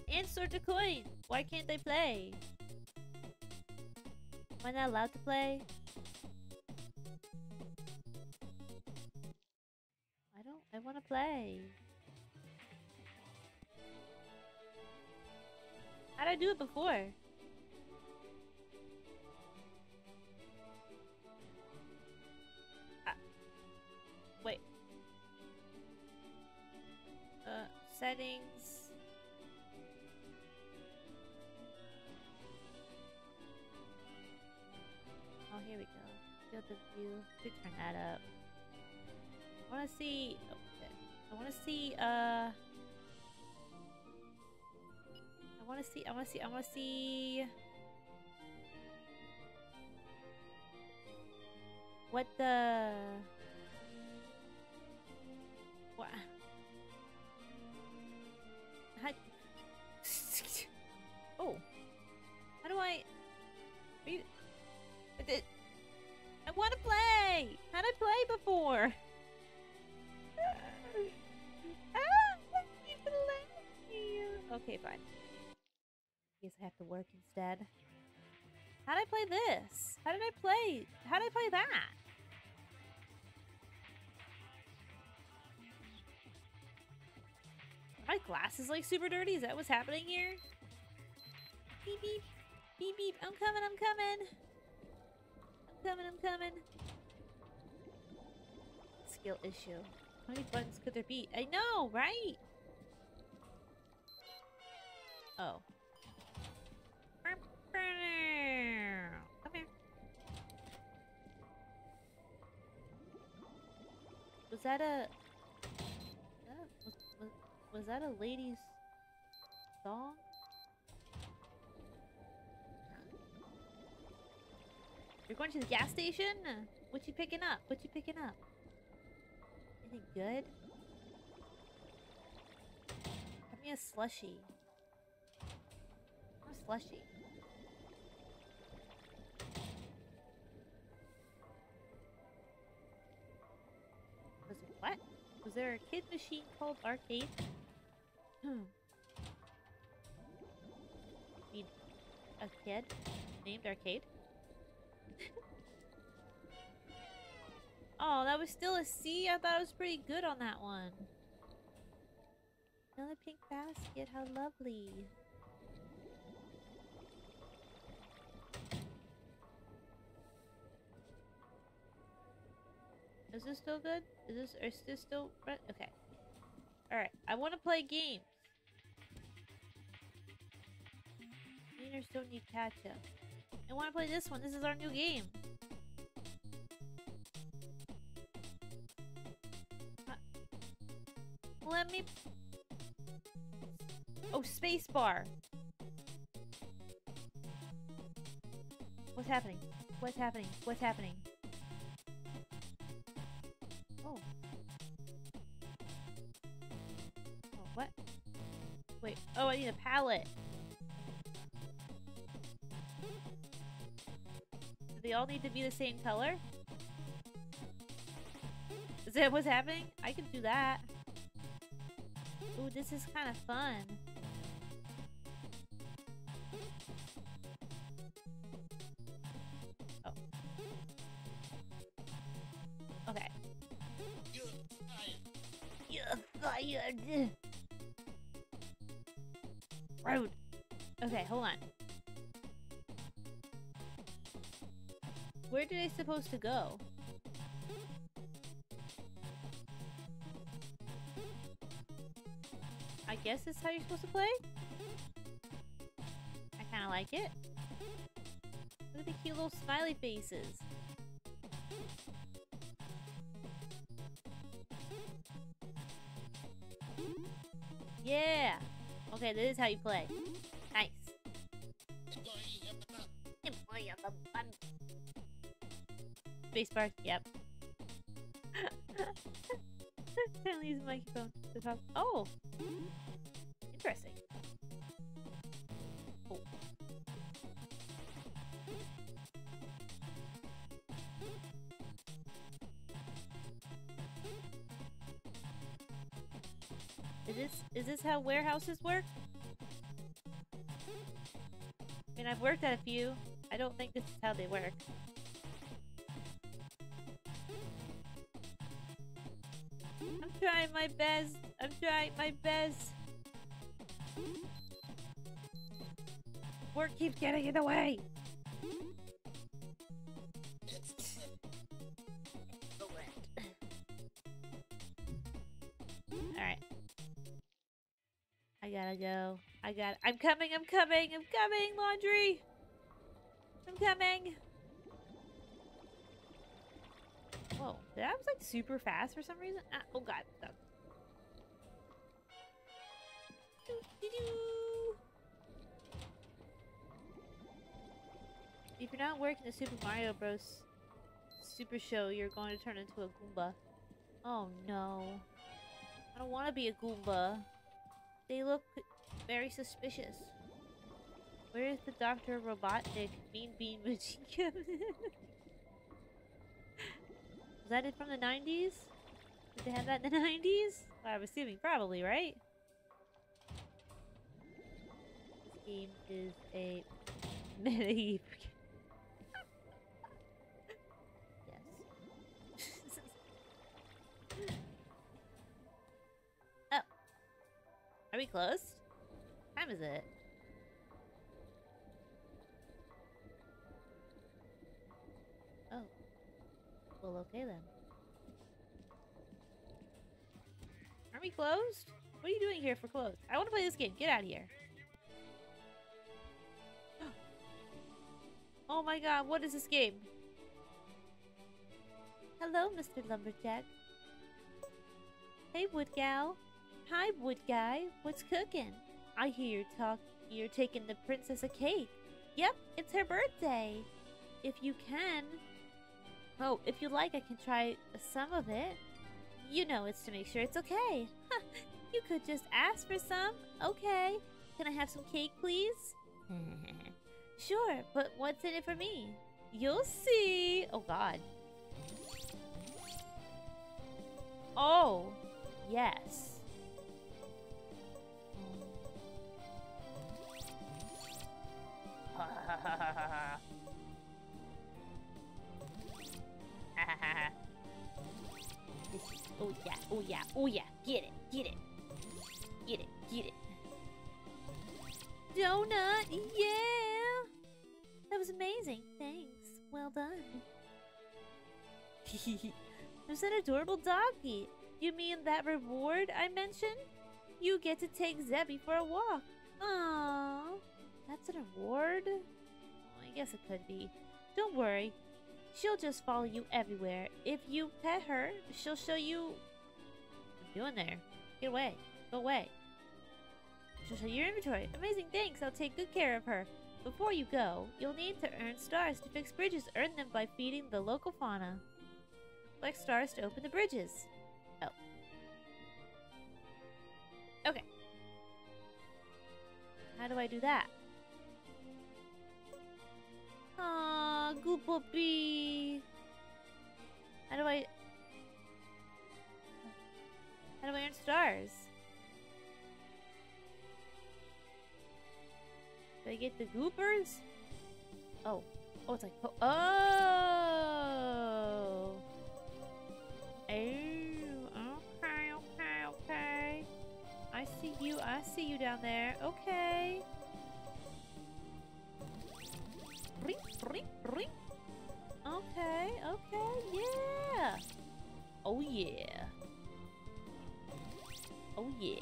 Insert a coin! Why can't they play? Am I not allowed to play? I wanna play. How'd I do it before? Wait. Settings. Oh, here we go. Field of view. We turn that up. I want to see. Oh, good. I want to see what the. What? Oh. How do I? Are you? I want to play! How'd I play before? Okay, fine. Guess I have to work instead. How'd I play this? How'd I play that? My glasses like super dirty? Is that what's happening here? Beep beep. Beep beep. I'm coming. I'm coming. Skill issue. How many buttons could there be? I know, right? Oh. Come here. Was that a lady's song? You're going to the gas station? What you picking up? Anything good? Give me a slushie. I'm a slushie. Was it what? Was Is there a kid machine called Arcade? I mean, a kid named Arcade? Oh, that was still a C? I thought I was pretty good on that one. Another pink basket, how lovely. Is this still good? Is this still red? Okay. Alright, I want to play games. Wieners don't need ketchup. I want to play this one. This is our new game. Let me... Oh, spacebar. What's happening? What's happening? What's happening? Wait, oh, I need a pallet. Do they all need to be the same color? Is that what's happening? I can do that. Ooh, this is kind of fun. Oh. Okay. Yeah. Road. Okay, hold on. Where do they supposed to go? I guess that's how you're supposed to play? I kinda like it. Look at the cute little smiley faces. Yeah! Okay, this is how you play. Nice. Spacebar, yep. Can't leave the microphone to the top. Oh! Interesting. Oh. Is this how warehouses work? I mean, I've worked at a few. I don't think this is how they work. I'm trying my best. I'm trying my best. Work keeps getting in the way. Gotta go. I'm coming, laundry! I'm coming! Whoa, that was like super fast for some reason. Ah, oh god. If you're not working the Super Mario Bros. Super Show, you're going to turn into a Goomba. Oh no. I don't want to be a Goomba. They look very suspicious. Where is the Dr. Robotnik Mean Bean Machine? Was that it from the 90s? Did they have that in the 90s? Well, I'm assuming probably, right? This game is a medieval game. Yes. Are we close? What time is it? Oh. Well, okay then. Are we closed? What are you doing here for closed? I want to play this game. Get out of here. Oh my god, what is this game? Hello, Mr. Lumberjack. Hey, Wood Gal. Hi, Wood Guy. What's cooking? I hear you talk. You're taking the princess a cake. Yep, it's her birthday. If you can... Oh, if you like, I can try some of it. You know it's to make sure it's okay. You could just ask for some. Okay. Can I have some cake, please? Sure, but what's in it for me? You'll see. Oh, God. Oh. Yes. Ha ha ha ha ha ha. This is, oh yeah, oh yeah, oh yeah, get it, get it. Get it, get it. Donut, yeah! That was amazing, thanks. Well done. There's an adorable doggy. You mean that reward I mentioned? You get to take Zebby for a walk. Aww. That's an reward? Oh, I guess it could be. Don't worry. She'll just follow you everywhere. If you pet her, she'll show you... What are you doing there? Get away. Go away. She'll show you your inventory. Amazing, thanks. I'll take good care of her. Before you go, you'll need to earn stars to fix bridges. Earn them by feeding the local fauna. Collect stars to open the bridges. Oh. Okay. How do I do that? Aww, good puppy. How do I earn stars? Do I get the goopers? Oh. Oh, it's like... Oh! Oh! Okay, okay, okay. I see you down there. Okay. Ring, ring, ring. Okay, okay, yeah. Oh, yeah. Oh, yeah.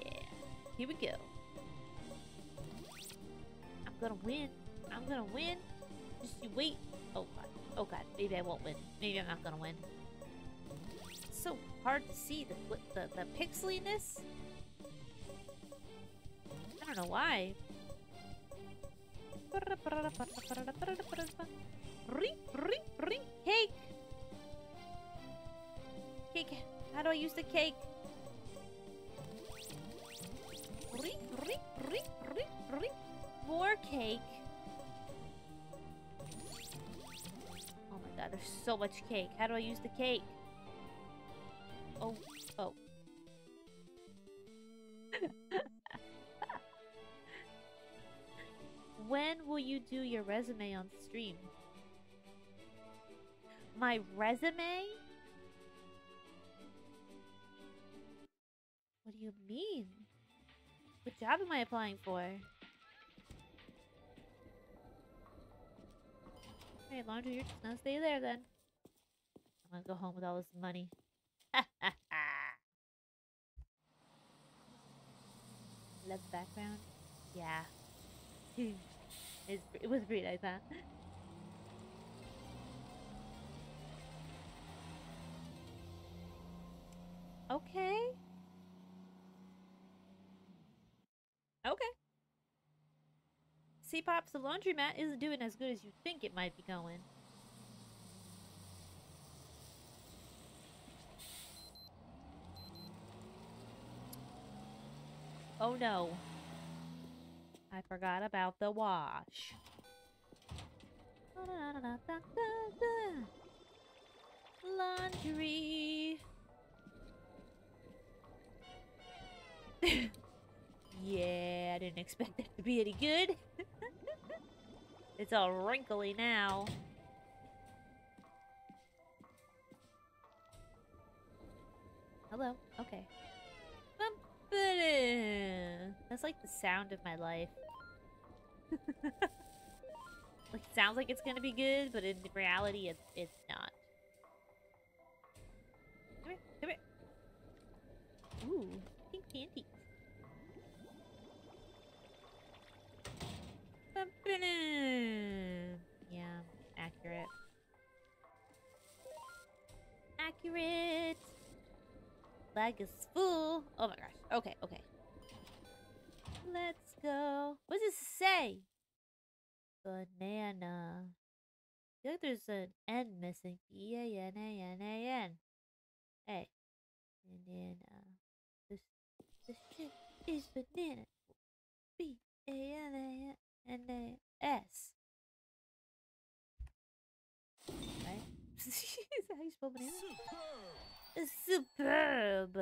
Here we go. I'm gonna win. I'm gonna win. Just you wait. Oh, God. Oh, God. Maybe I won't win. Maybe I'm not gonna win. It's so hard to see the pixeliness. I don't know why. Ring, ring, ring. Cake! Cake. How do I use the cake? Ring, ring, ring, ring, ring. More cake. Oh my god, there's so much cake. How do I use the cake? Oh, oh. When will you do your resume on stream? My resume? What do you mean? What job am I applying for? Hey, Laundry, you're just gonna stay there then. I'm gonna go home with all this money. Love the background? Yeah. It was pretty nice, huh? Okay. Okay. See, Pops, the laundromat isn't doing as good as you think it might be going. Oh no. I forgot about the wash. Laundry. Yeah, I didn't expect that to be any good. It's all wrinkly now. Hello. Okay. That's like the sound of my life. Like, it sounds like it's gonna be good, but in reality, it's not. Come here, come here. Ooh, pink candy. Yeah, accurate. Accurate. Lag is full. Oh my gosh. Okay, okay. Let's go. What does this say? Banana. I feel like there's an N missing. E-A-N-A-N-A-N. Hey. Banana. This shit is banana. B-A-N-A-N. N-A-S. Right? Is that how you spell banana? Superb!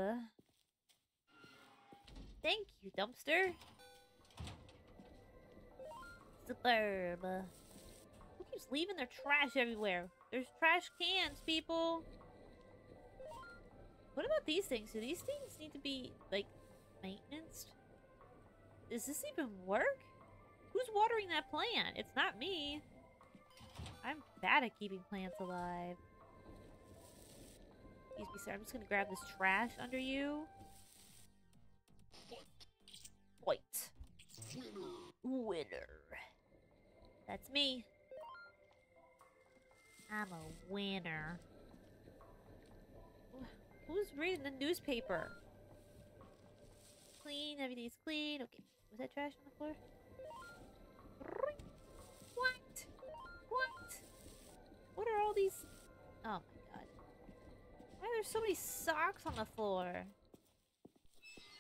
Thank you, dumpster. Superb. Who keeps leaving their trash everywhere? There's trash cans, people. What about these things? Do these things need to be, like, maintenanced? Does this even work? Who's watering that plant? It's not me. I'm bad at keeping plants alive. Excuse me, sir. I'm just gonna grab this trash under you. White. Winner. That's me. I'm a winner. Who's reading the newspaper? Clean, everything's clean. Okay, was that trash on the floor? What? What? What are all these? Oh my god. Why are there so many socks on the floor?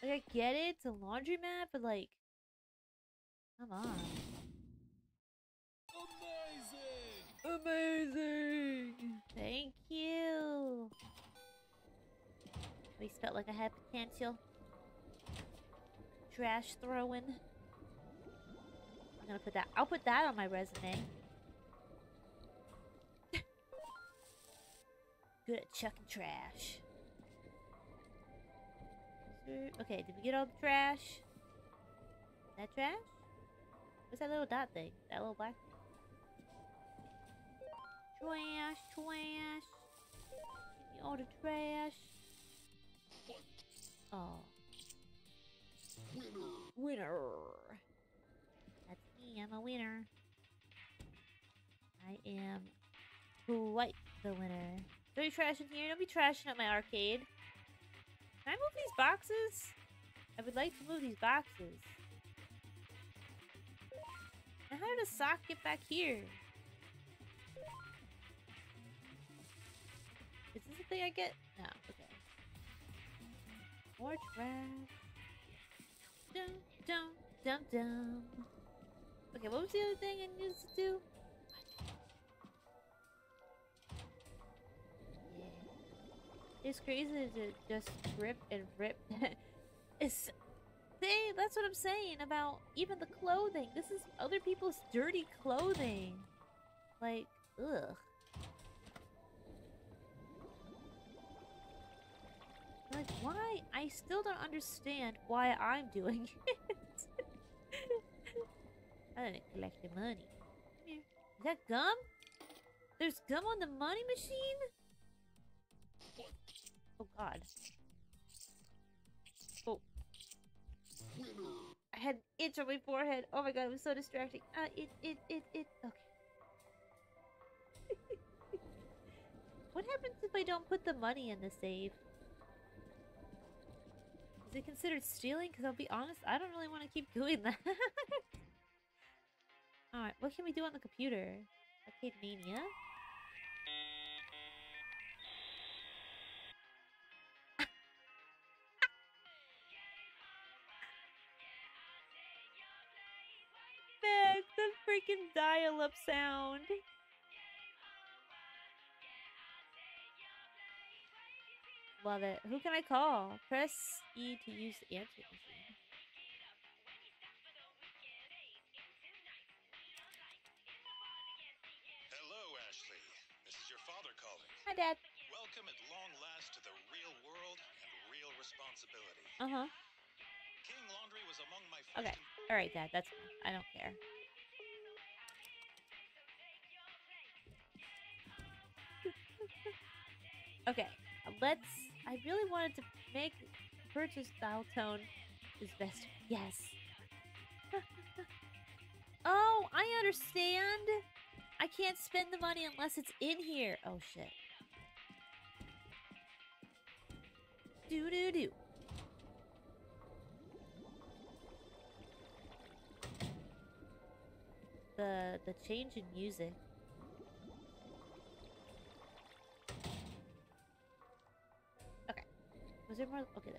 Like, I get it, it's a laundromat, but like, come on. Amazing! Amazing! Thank you! At least felt like I had potential. Trash throwing. I'm gonna put that. I'll put that on my resume. Good at chucking trash. Okay, did we get all the trash? That trash? What's that little dot thing? That little black thing? Trash, trash. Give me all the trash. Oh. Winner. Winner. That's me. I'm a winner. I am quite the winner. Is there any trash in here? Don't be trashing up my arcade. Can I move these boxes? I would like to move these boxes. Now how did a sock get back here? Is this the thing I get? No, okay. More trash. Dum, dum, dum, dum. Okay, what was the other thing I needed to do? Yeah. It's crazy to just rip and rip. It's... See, that's what I'm saying about even the clothing. This is other people's dirty clothing. Like, ugh. Like, why? I still don't understand why I'm doing it. I didn't collect the money. Come here. Is that gum? There's gum on the money machine? Oh, God. Oh. I had an itch on my forehead. Oh, my God. It was so distracting. It. Okay. What happens if I don't put the money in the save? Is it considered stealing? Because I'll be honest, I don't really want to keep doing that. Alright, what can we do on the computer? Arcade Mania. Man, the freaking dial-up sound. Love it. Who can I call? Press E to use the answer machine. Hello, Ashley. This is your father calling. Hi, Dad. Welcome at long last to the real world and real responsibility. Uh-huh. King Laundry was among my first... Okay. All right, Dad. That's fine. I don't care. Okay. Let's... I really wanted to make purchase dial tone is best. Yes. Oh, I understand. I can't spend the money unless it's in here. Oh shit. Do do do. The change in music. Was there more? Okay, there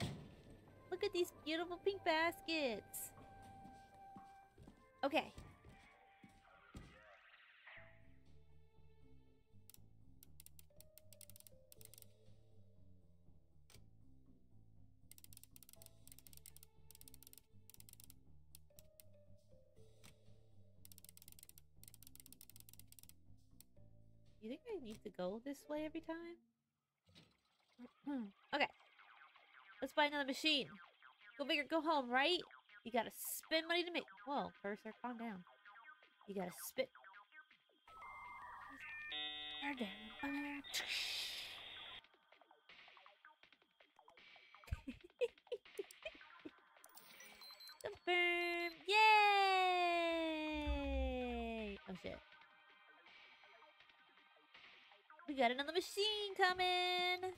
was. Look at these beautiful pink baskets. Okay. You think I need to go this way every time? Okay. Let's buy another machine. Go big or go home, right? You gotta spend money to make... Whoa, cursor, calm down. You gotta spit. Confirm! Yay! Oh shit. We got another machine coming!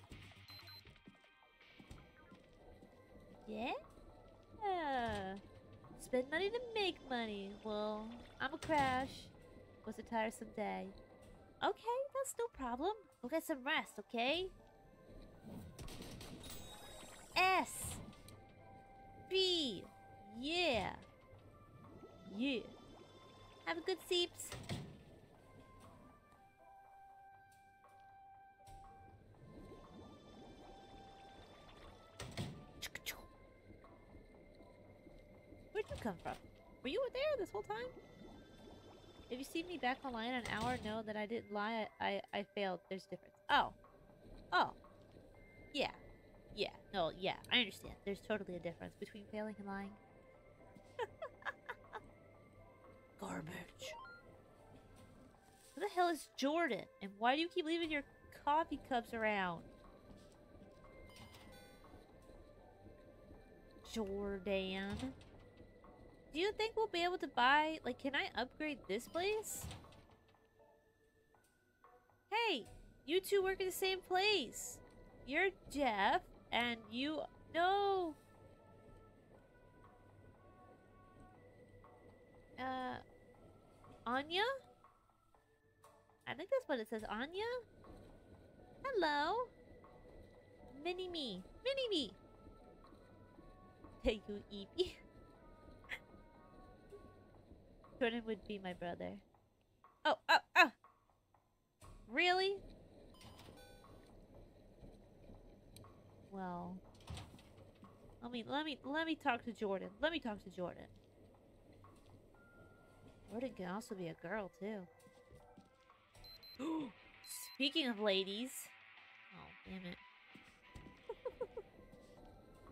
Yeah! Spend money to make money. Well, I'm a crash. Was a tiresome day. Okay, that's no problem. We'll get some rest, okay? S! B! Yeah! Yeah! Have a good seeps! Where'd you come from? Were you there this whole time? If you see me back online an hour, know that I didn't lie. I failed. There's a difference. Oh. Oh. Yeah. Yeah. No, yeah. I understand. There's totally a difference between failing and lying. Garbage. Who the hell is Jordan? And why do you keep leaving your coffee cups around? Jordan. Do you think we'll be able to buy... Like, can I upgrade this place? Hey! You two work at the same place! You're Jeff, and you... No! Anya? I think that's what it says, Anya? Hello! Mini-me! Mini-me! Hey, you Evie. Jordan would be my brother. Oh, oh, oh! Really? Well... Let me talk to Jordan. Let me talk to Jordan. Jordan can also be a girl, too. Speaking of ladies... Oh, damn it.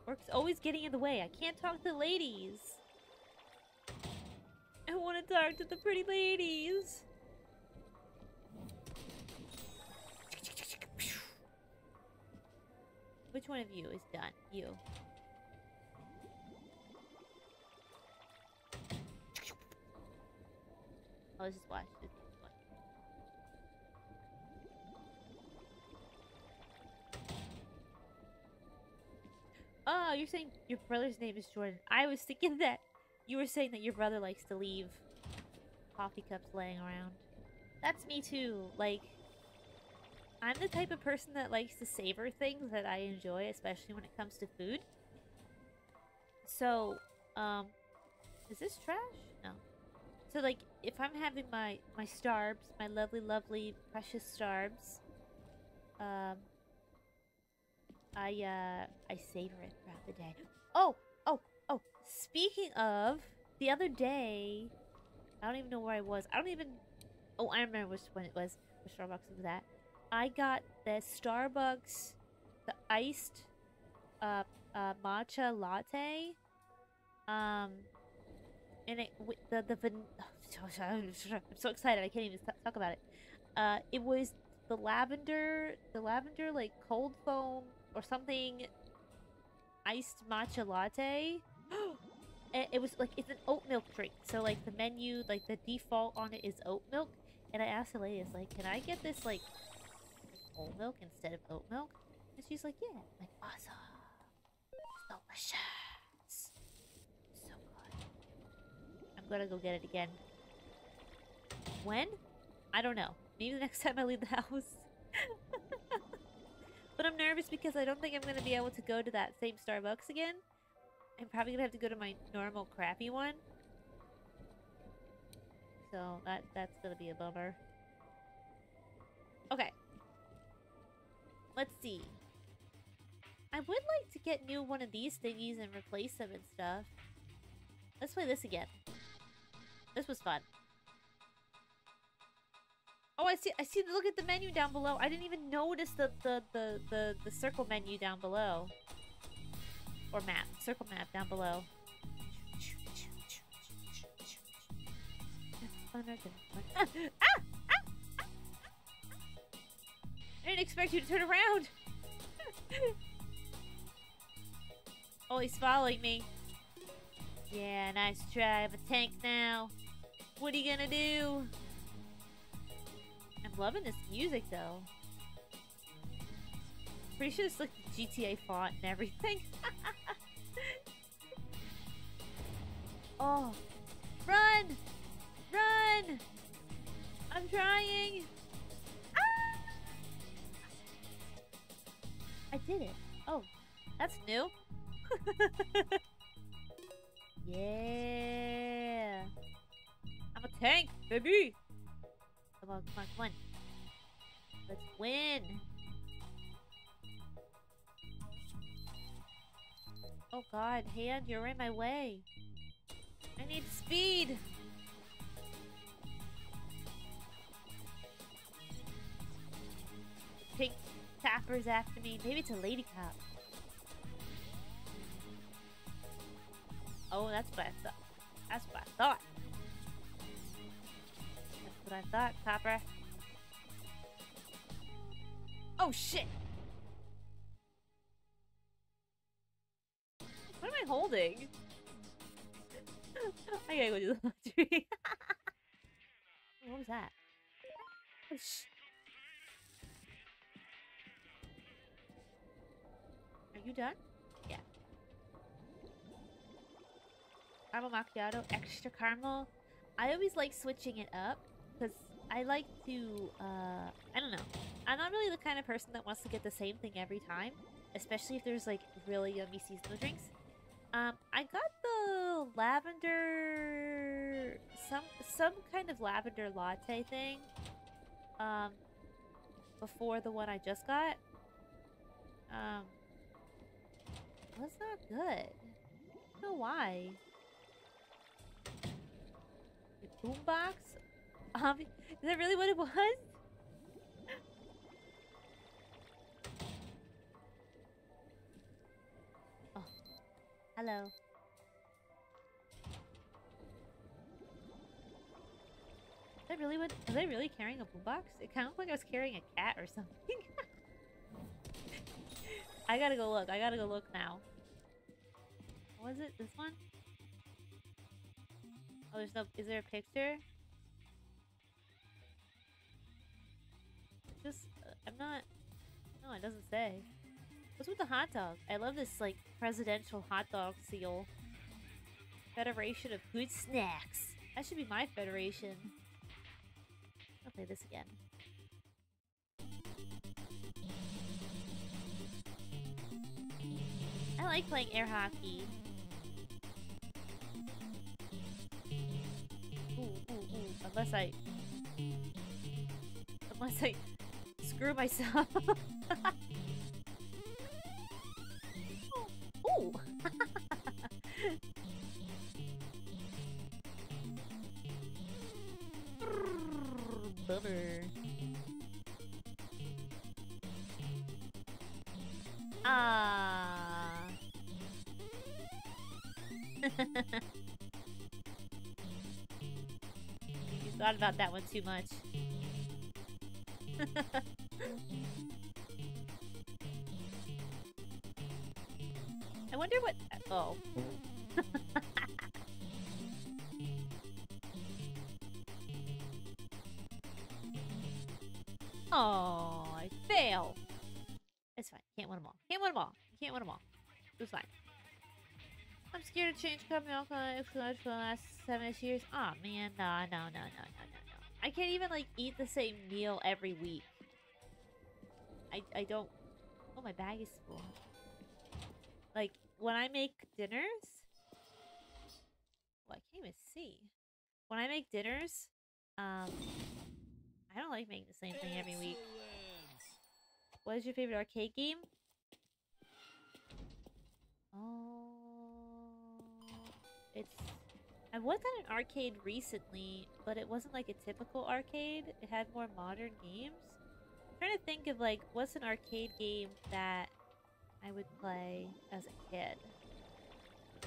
Work's always getting in the way. I can't talk to ladies. I want to talk to the pretty ladies. Which one of you is done? You. Oh, let's just watch. Oh, you're saying your brother's name is Jordan. I was thinking that. You were saying that your brother likes to leave coffee cups laying around. That's me too. Like, I'm the type of person that likes to savor things that I enjoy, especially when it comes to food. So, is this trash? No. So, like, if I'm having my starbs, my lovely, lovely, precious starbs, I savor it throughout the day. Oh! Oh! Oh, speaking of, the other day, I don't even know where I was. I don't even... Oh, I remember which one it was. Which Starbucks was that. I got the Starbucks, the iced matcha latte. And it... I'm so excited. I can't even talk about it. It was the lavender, like, cold foam or something iced matcha latte. It was like, it's an oat milk drink, so like the menu, like the default on it is oat milk, and I asked the lady, it's like, can I get this like whole milk instead of oat milk? And she's like, yeah. I'm like, awesome, delicious, so good. I'm gonna go get it again. When? I don't know. Maybe the next time I leave the house. But I'm nervous because I don't think I'm gonna be able to go to that same Starbucks again. I'm probably gonna have to go to my normal crappy one. So that's gonna be a bummer. Okay. Let's see. I would like to get new one of these thingies and replace them and stuff. Let's play this again. This was fun. Oh, Oh, I see. Look at the menu down below. I didn't even notice the circle menu down below. Or map. Circle map down below. I didn't expect you to turn around. Oh, he's following me. Yeah, nice try. I have a tank now. What are you gonna do? I'm loving this music, though. Pretty sure it's like the GTA font and everything. Oh. Run! Run! I'm trying! Ah! I did it. Oh, that's new. Yeah! I'm a tank, baby! Come on, come on, come on. Let's win! Oh god, hand, you're in my way. I need speed! Pink tapper's after me. Maybe it's a lady cop. Oh, that's what I thought. That's what I thought. That's what I thought, copper. Oh, shit! What am I holding? I gotta go do the laundry. What was that? Oh, are you done? Yeah. Caramel macchiato, extra caramel. I always like switching it up because I like to, I don't know. I'm not really the kind of person that wants to get the same thing every time, especially if there's like really yummy seasonal drinks. I got the lavender, some kind of lavender latte thing, before the one I just got. That's not good. I don't know why. The boombox? Is that really what it was? Oh. Hello. Was I really carrying a boombox? It kind of looked like I was carrying a cat or something. I gotta go look. I gotta go look now. Was it this one? Oh, there's no. Is there a picture? Just, I'm not. No, it doesn't say. What's with the hot dog? I love this like presidential hot dog seal. Federation of Good Snacks. That should be my federation. I'll play this again. I like playing air hockey. Ooh, ooh, ooh. Unless I screw myself. Ooh! Bummer. Ah. You thought about that one too much. I wonder what. Oh. Oh, I fail. It's fine. Can't win them all. Can't win them all. Can't win them all. It's fine. I'm scared to change company alcohol for the last 7-ish years. Aw, oh, man. No. I can't even, like, eat the same meal every week. I don't... Oh, my bag is full. Like, when I make dinners... Well, I can't even see. When I make dinners, I don't like making the same thing every week. What is your favorite arcade game? Oh... It's... I I was at an arcade recently, but it wasn't like a typical arcade. It had more modern games. I'm trying to think of like, what's an arcade game that I would play as a kid?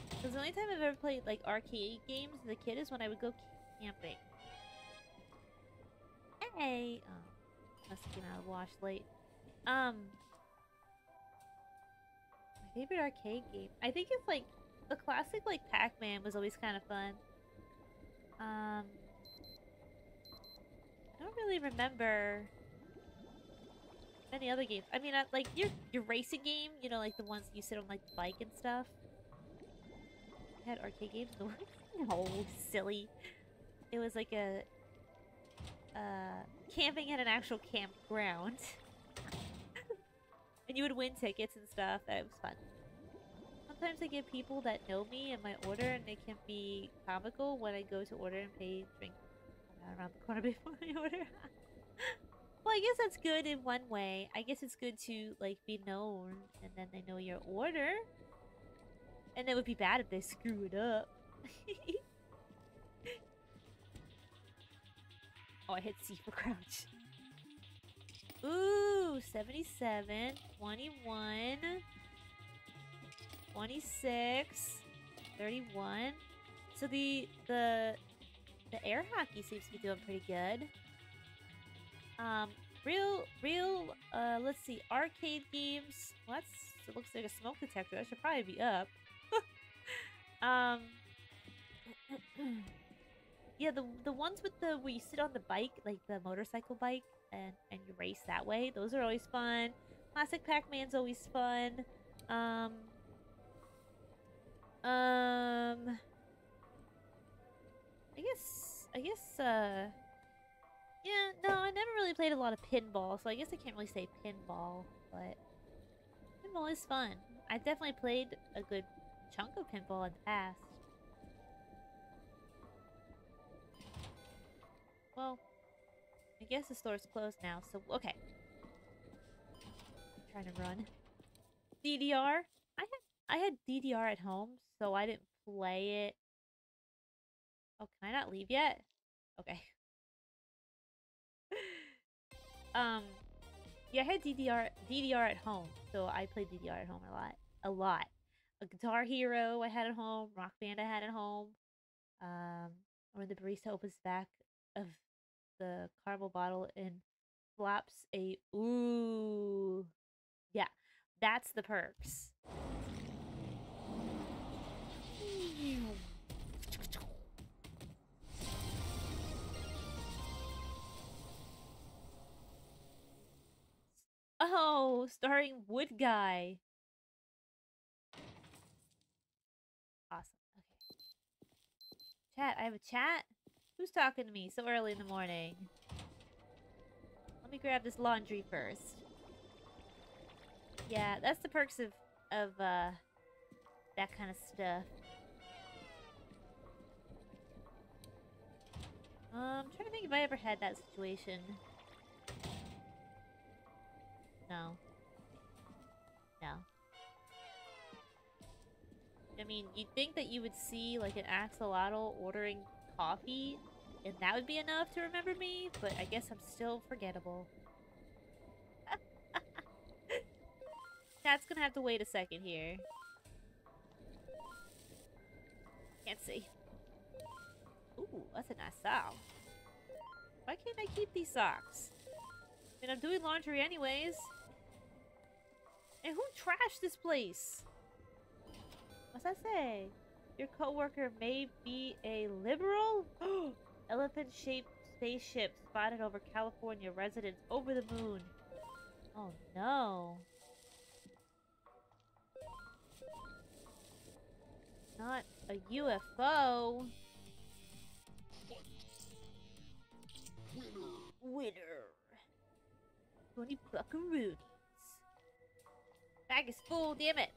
Because the only time I've ever played like arcade games as a kid is when I would go camping. Hey! Oh, must have came out of the wash late. My favorite arcade game. I think it's like the classic like Pac-Man was always kind of fun. I don't really remember many other games. I mean, like your racing game, you know, like the ones you sit on like the bike and stuff. I had arcade games. No, silly. It was like a camping at an actual campground. And you would win tickets and stuff. It was fun. Sometimes I get people that know me and my order, and it can be comical when I go to order and pay drink around the corner before I order. Well, I guess that's good in one way. I guess it's good to like be known, and then they know your order. And it would be bad if they screw it up. Oh, I hit C for crouch. Ooh, 77, 21, 26, 31. So the air hockey seems to be doing pretty good. Let's see, arcade games. What? It looks like a smoke detector. That should probably be up. Yeah, the ones with the where you sit on the bike, like the motorcycle bike. And you race that way. Those are always fun. Classic Pac-Man's always fun. Yeah, no, I never really played a lot of pinball, so I guess I can't really say pinball, but pinball is fun. I've definitely played a good chunk of pinball in the past. Well, I guess the store's closed now, so okay. I'm trying to run. DDR. I had DDR at home, so I didn't play it. Oh, can I not leave yet? Okay. Yeah, I had DDR at home, so I played DDR at home a lot. A Guitar Hero I had at home, Rock Band I had at home. When the barista opens back of the caramel bottle and flops a ooh, yeah, that's the perks. Oh, starring Wood Guy. Awesome. Okay. Chat. I have a chat. Who's talking to me so early in the morning? Let me grab this laundry first. Yeah, that's the perks of that kind of stuff. I'm trying to think if I ever had that situation. No. No. I mean, you'd think that you would see like an axolotl ordering coffee, and that would be enough to remember me, but I guess I'm still forgettable. That's gonna have to wait a second here. Can't see. Ooh, that's a nice sock. Why can't I keep these socks? I mean, I'm doing laundry anyways. And who trashed this place? What's that say? Your co-worker may be a liberal? Elephant-shaped spaceship spotted over California residents over the moon. Oh no. Not a UFO. Winner. 20 buckaroonies. Bag is full, damn it.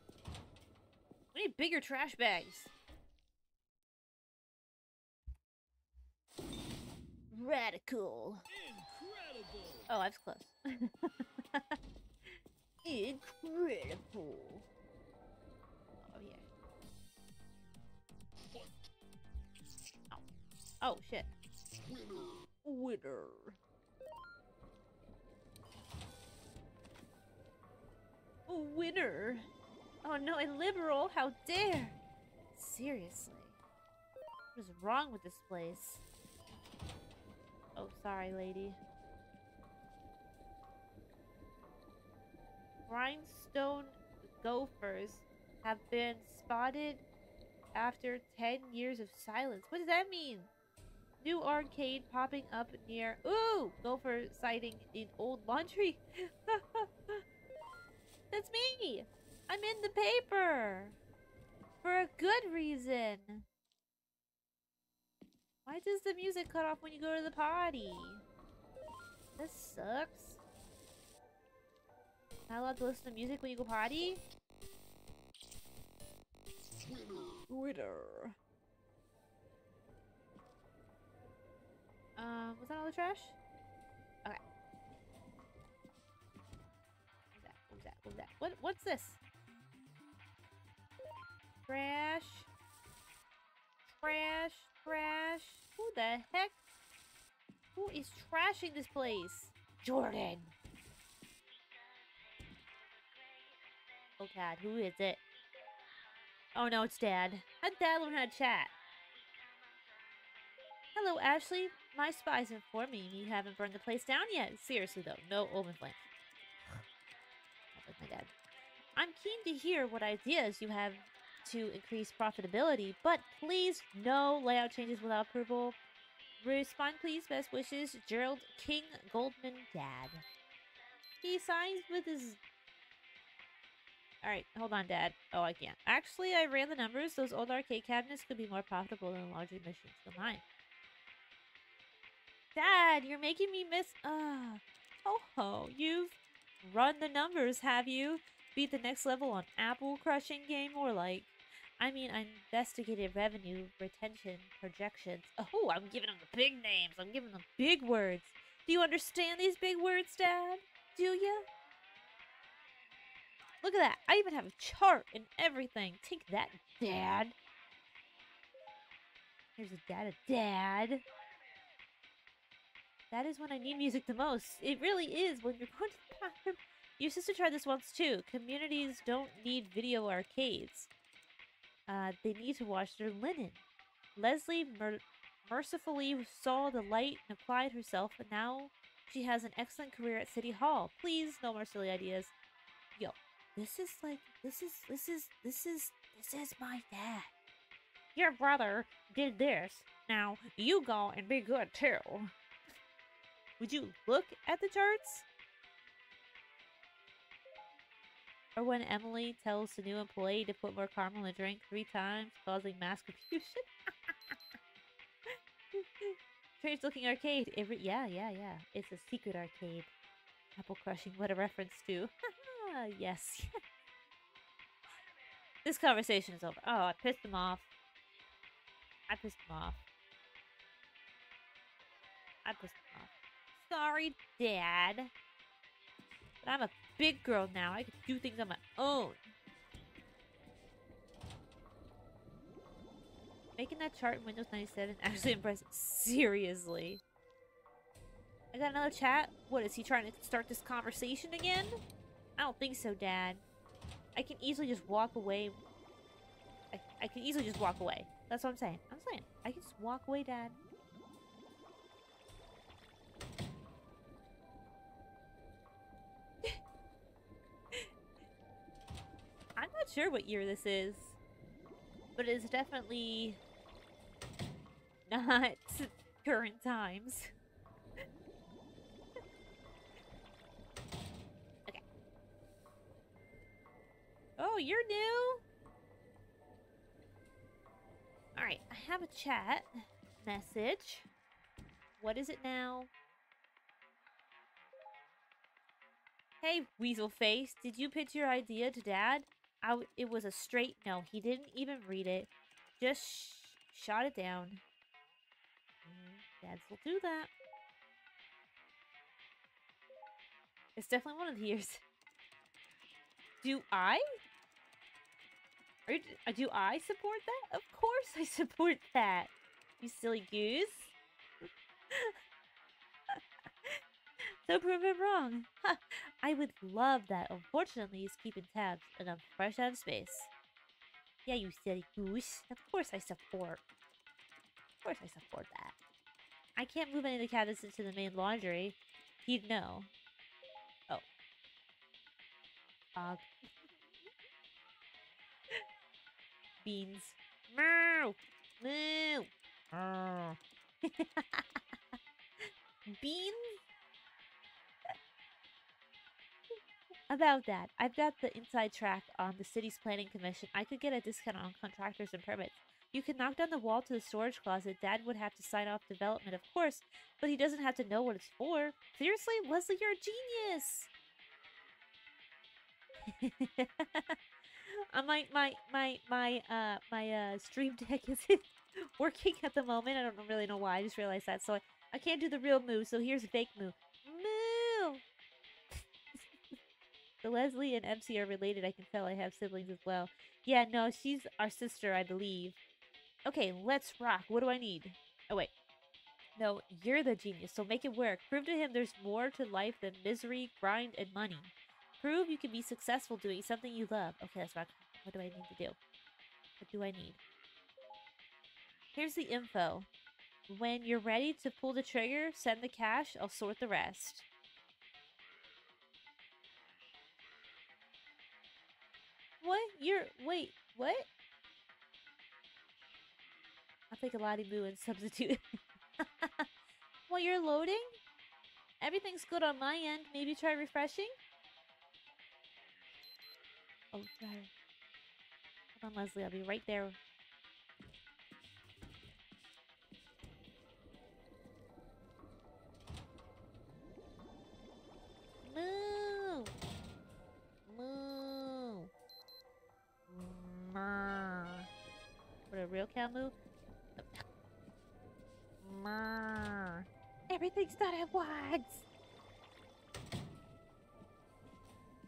We need bigger trash bags. Radical. Incredible. Oh, I was close. Incredible. Oh, yeah. Oh, shit. Winner. Winner. Oh no, a liberal? How dare! Seriously. What is wrong with this place? Oh, sorry, lady. Rhinestone gophers have been spotted after 10 years of silence. What does that mean? New arcade popping up near... Ooh! Gopher sighting in old laundry. That's me! I'm in the paper! For a good reason! Why does the music cut off when you go to the party? This sucks. Not allowed to listen to music when you go potty? Twitter. Was that all the trash? Okay. What's that? What's that? What's that? What's this? Trash. Trash. Trash. Who the heck? Who is trashing this place? Jordan. Oh god, who is it? Oh no, it's Dad. How'd Dad learn how to chat? Hello, Ashley. My spies informed me you haven't burned the place down yet. Seriously though, no open flames. That's my dad. I'm keen to hear what ideas you have to increase profitability, but please, no layout changes without approval. Respond please, best wishes, Gerald King Goldman Dad. He signs with his... Alright, hold on, Dad. Oh, I can't. Actually, I ran the numbers. Those old arcade cabinets could be more profitable than laundry machines combined. Dad, you're making me miss... Oh, you've run the numbers, have you? Beat the next level on apple crushing game or like... I mean, I investigated revenue, retention, projections. Oh, I'm giving them the big names. I'm giving them big words. Do you understand these big words, Dad? Do you? Look at that! I even have a chart and everything! Take that, Dad! Here's a dad of Dad! That is when I need music the most. It really is when you're going to the bathroom. Your sister tried this once too. Communities don't need video arcades. They need to wash their linen. Leslie mercifully saw the light and applied herself, and now she has an excellent career at City Hall. Please, no more silly ideas. Yo. This is my dad. Your brother did this. Now you go and be good too. Would you look at the charts? Or when Emily tells the new employee to put more caramel in the drink 3 times, causing mass confusion. Strange looking arcade. Yeah. It's a secret arcade. Apple crushing. What a reference to. Yes. This conversation is over. Oh, I pissed him off. Sorry, Dad. But I'm a big girl now. I can do things on my own. Making that chart in Windows 97 actually impressive. Seriously. I got another chat. What, is he trying to start this conversation again? I don't think so, Dad. I can easily just walk away. I can easily just walk away. That's what I'm saying. I can just walk away, Dad. I'm not sure what year this is, but it is definitely not current times. Oh, you're new? Alright, I have a chat message. What is it now? Hey, Weasel Face, did you pitch your idea to Dad? It was a straight no. He didn't even read it. Just shot it down. Dads will do that. It's definitely one of the years. Do I? Do I support that? Of course I support that. you silly goose. So prove him wrong. Huh. I would love that. Unfortunately, he's keeping tabs, and I'm fresh out of space. Yeah, you silly goose. Of course I support. Of course I support that. I can't move any of the cabinets into the main laundry. He'd know. Oh. Beans. Moo! Moo! Beans? About that, I've got the inside track on the city's planning commission. I could get a discount on contractors and permits. You can knock down the wall to the storage closet. Dad would have to sign off development, of course, but he doesn't have to know what it's for. Seriously, Leslie, you're a genius! My stream deck isn't working at the moment. I don't really know why. I just realized that. So I can't do the real moo. So here's a fake moo. Moo! So Leslie and MC are related. I can tell. I have siblings as well. Yeah, no, she's our sister, I believe. Okay, let's rock. What do I need? Oh, wait. No, you're the genius, so make it work. Prove to him there's more to life than misery, grind, and money. Prove you can be successful doing something you love. Okay, let's rock. What do I need to do? What do I need? Here's the info. When you're ready to pull the trigger, send the cash. I'll sort the rest. What? You're... Wait, what? I'll take a lottie boo and substitute. While you're loading? Everything's good on my end. Maybe try refreshing? Oh, God. Hold on, Leslie. I'll be right there. Moo! Moo! Murr. What a real cow move? Murr. Everything's not at once!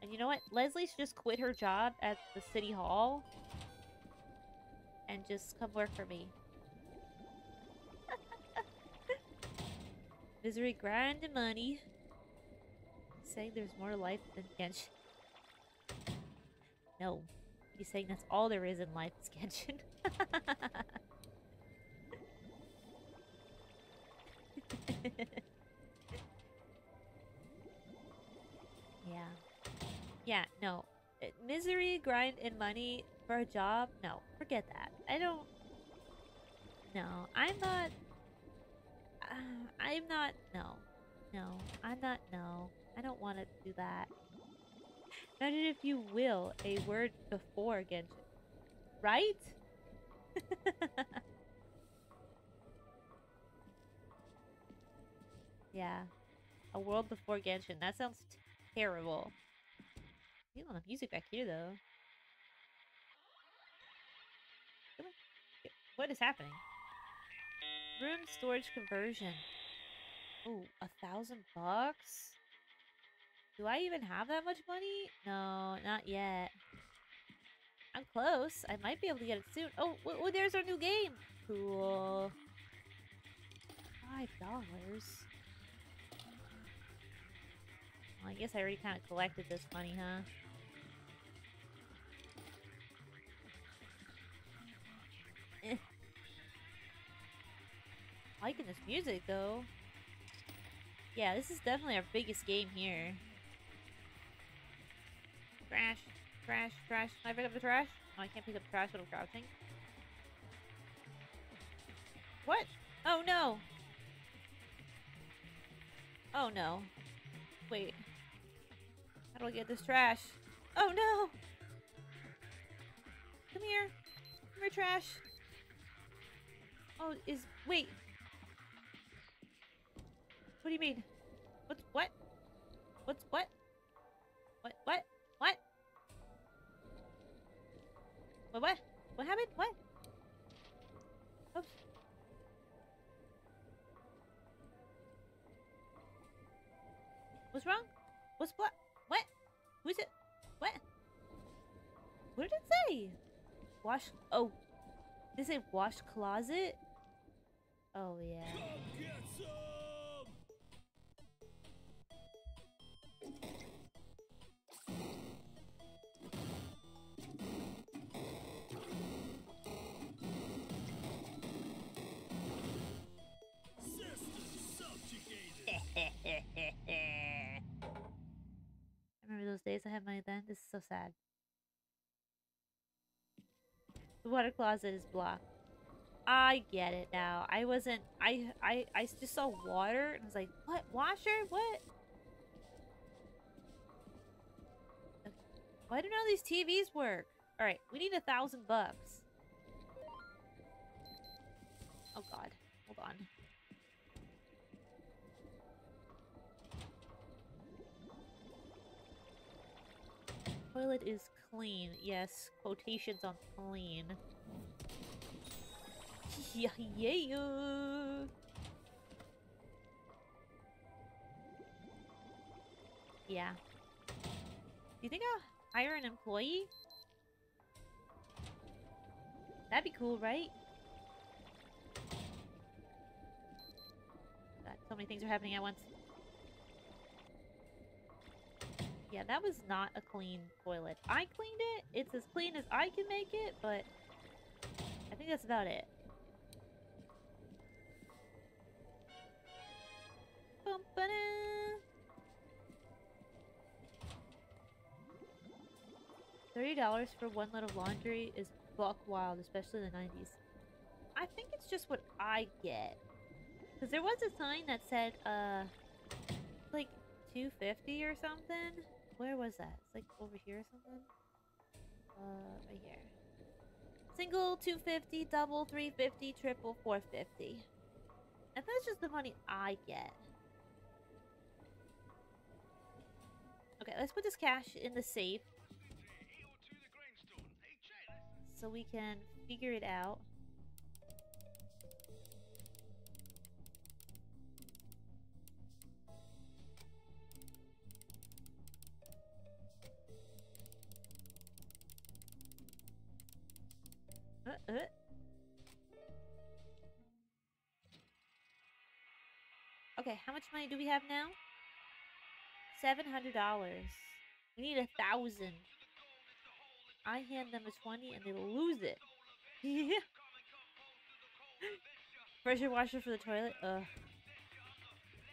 And you know what? Leslie should just quit her job at the city hall and just come work for me. Misery, grind, and money. He's saying there's more life than Genshin. No. He's saying that's all there is in life is Genshin. Yeah. Yeah, no. Misery, grind, and money for a job? No, forget that. I don't... No, I'm not... I'm not... No. No, I'm not... No. I don't want to do that. Imagine if you will a word before Genshin. Right? Yeah. A world before Genshin. That sounds terrible. I feel the music back here, though. Come on. What is happening? Room storage conversion. Ooh, $1,000 bucks? Do I even have that much money? No, not yet. I'm close. I might be able to get it soon. Oh, there's our new game. Cool. $5. Well, I guess I already kind of collected this money, huh? Liking this music, though. Yeah, this is definitely our biggest game here. Trash, trash, trash. Can I pick up the trash? Oh, I can't pick up the trash, but I'm crouching. What? Oh, no. Oh, no. Wait. How do I get this trash? Oh, no. Come here. Come here, trash. Oh, is... Wait. What do you mean? What's what? What's what? What? What? What happened? What? Oops. What's wrong? What's what? What? Who's it? What? What did it say? Wash. Oh. Did it say wash closet? Oh, yeah. Come get some! System subjugated! I remember those days I had money then. This is so sad. The water closet is blocked. I get it now. I wasn't. I just saw water and was like, "What washer? What?" Okay. Why do none of these TVs work? All right, we need $1,000 bucks. Oh God, hold on. Toilet is clean. Yes, quotations on clean. Yeah, yeah. Yeah. Do you think I'll hire an employee? That'd be cool, right? God, so many things are happening at once. Yeah, that was not a clean toilet. I cleaned it. It's as clean as I can make it, but I think that's about it. $30 for one load of laundry is buck wild, especially in the 90s. I think it's just what I get. Because there was a sign that said, like $2.50 or something. Where was that? It's like over here or something. Right here. Single $2.50, double $3.50, triple $4.50. And that's just the money I get. Okay, let's put this cash in the safe so we can figure it out. Okay, how much money do we have now? $700. We need 1,000. I hand them a 20 and they lose it. Yeah. Pressure washer for the toilet. Ugh.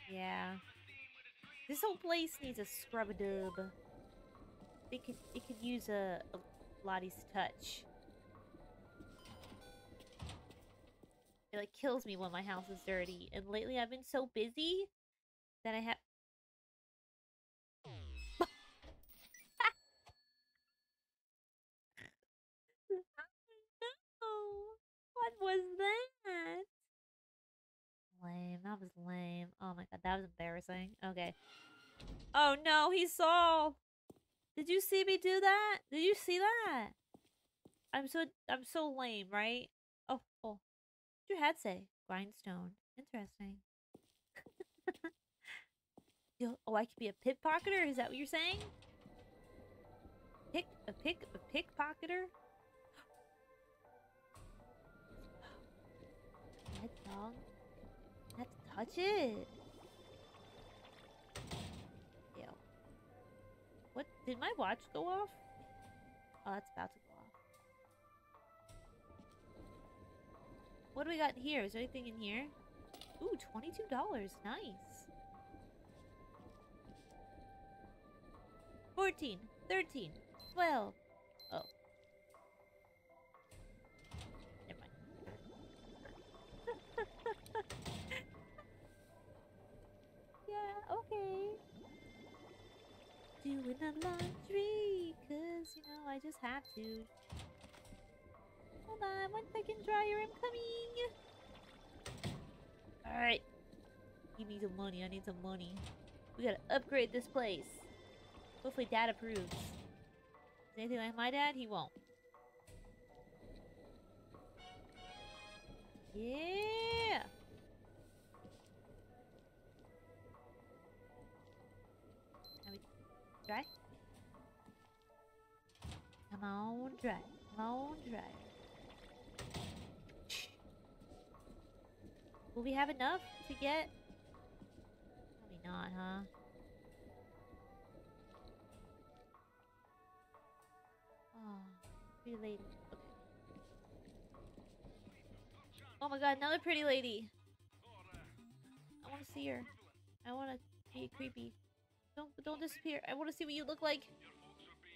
Yeah. This whole place needs a scrub-a-dub. It could use a Lottie's touch. It like kills me when my house is dirty. And lately I've been so busy that I have. What was that? Lame. That was lame. Oh my God, that was embarrassing. Okay. Oh no, he saw. Did you see me do that? Did you see that? I'm so lame, right? Oh, oh. What'd your head say? Grindstone. Interesting. Oh, I could be a pickpocketer? Is that what you're saying? A pickpocketer? That dog. Let's touch it. Ew. What? Did my watch go off? Oh, that's about to go off. What do we got here? Is there anything in here? Ooh, $22. Nice. 14, 13, 12. Oh. Yeah, okay. Doing the laundry, cause you know I just have to. Hold on, one second, dryer, I'm coming. Alright. Give me some money, I need some money. We gotta upgrade this place. Hopefully Dad approves. Is anything like my dad? He won't. Yeah. Now we dry. Come on, dry. Come on, dry. Will we have enough to get? Probably not, huh? Pretty lady. Okay. Oh my god, another pretty lady. I want to see her. I want to be creepy. Don't disappear. I want to see what you look like.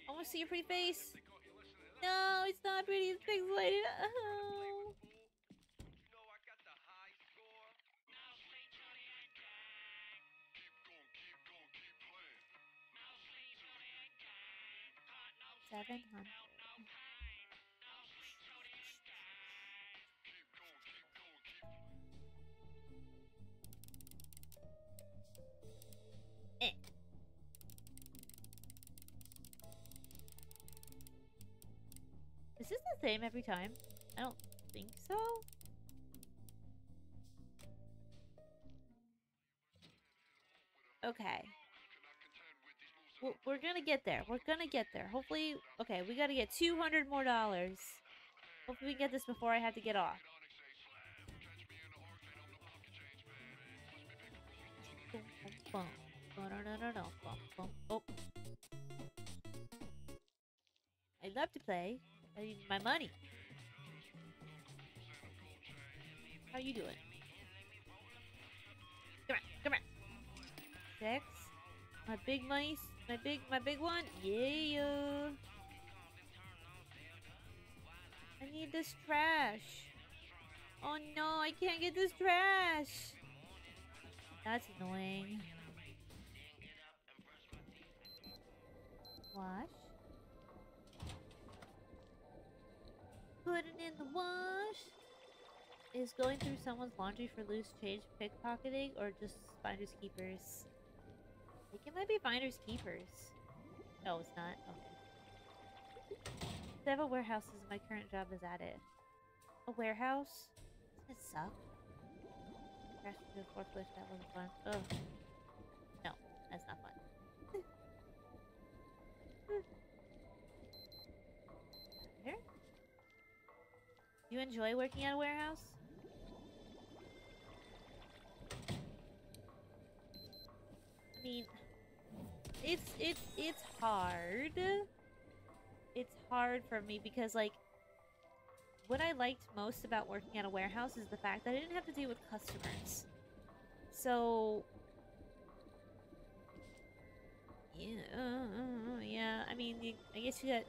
I want to see your pretty face. No, it's not pretty. It's pixelated. Oh. Seven, huh? Is this the same every time? I don't think so. Okay. Well, we're gonna get there. We're gonna get there. Hopefully. Okay, we gotta get $200 more. Hopefully we get this before I have to get off. Oh. I love to play. I need my money. How you doing? Come on, come on. Six. My big money. My big one. Yeah. I need this trash. Oh no, I can't get this trash. That's annoying. Wash. Put it in the wash. Is going through someone's laundry for loose change pickpocketing or just finders keepers? I think it might be finders keepers. No, it's not. Okay. Several warehouses. My current job is at it. A warehouse? Doesn't it suck? Crashed into a forklift. That wasn't fun. Ugh. No, that's not fun. Here. You enjoy working at a warehouse? I mean, it's hard. It's hard for me because, like, what I liked most about working at a warehouse is the fact that I didn't have to deal with customers. So, yeah. I mean, I guess you got.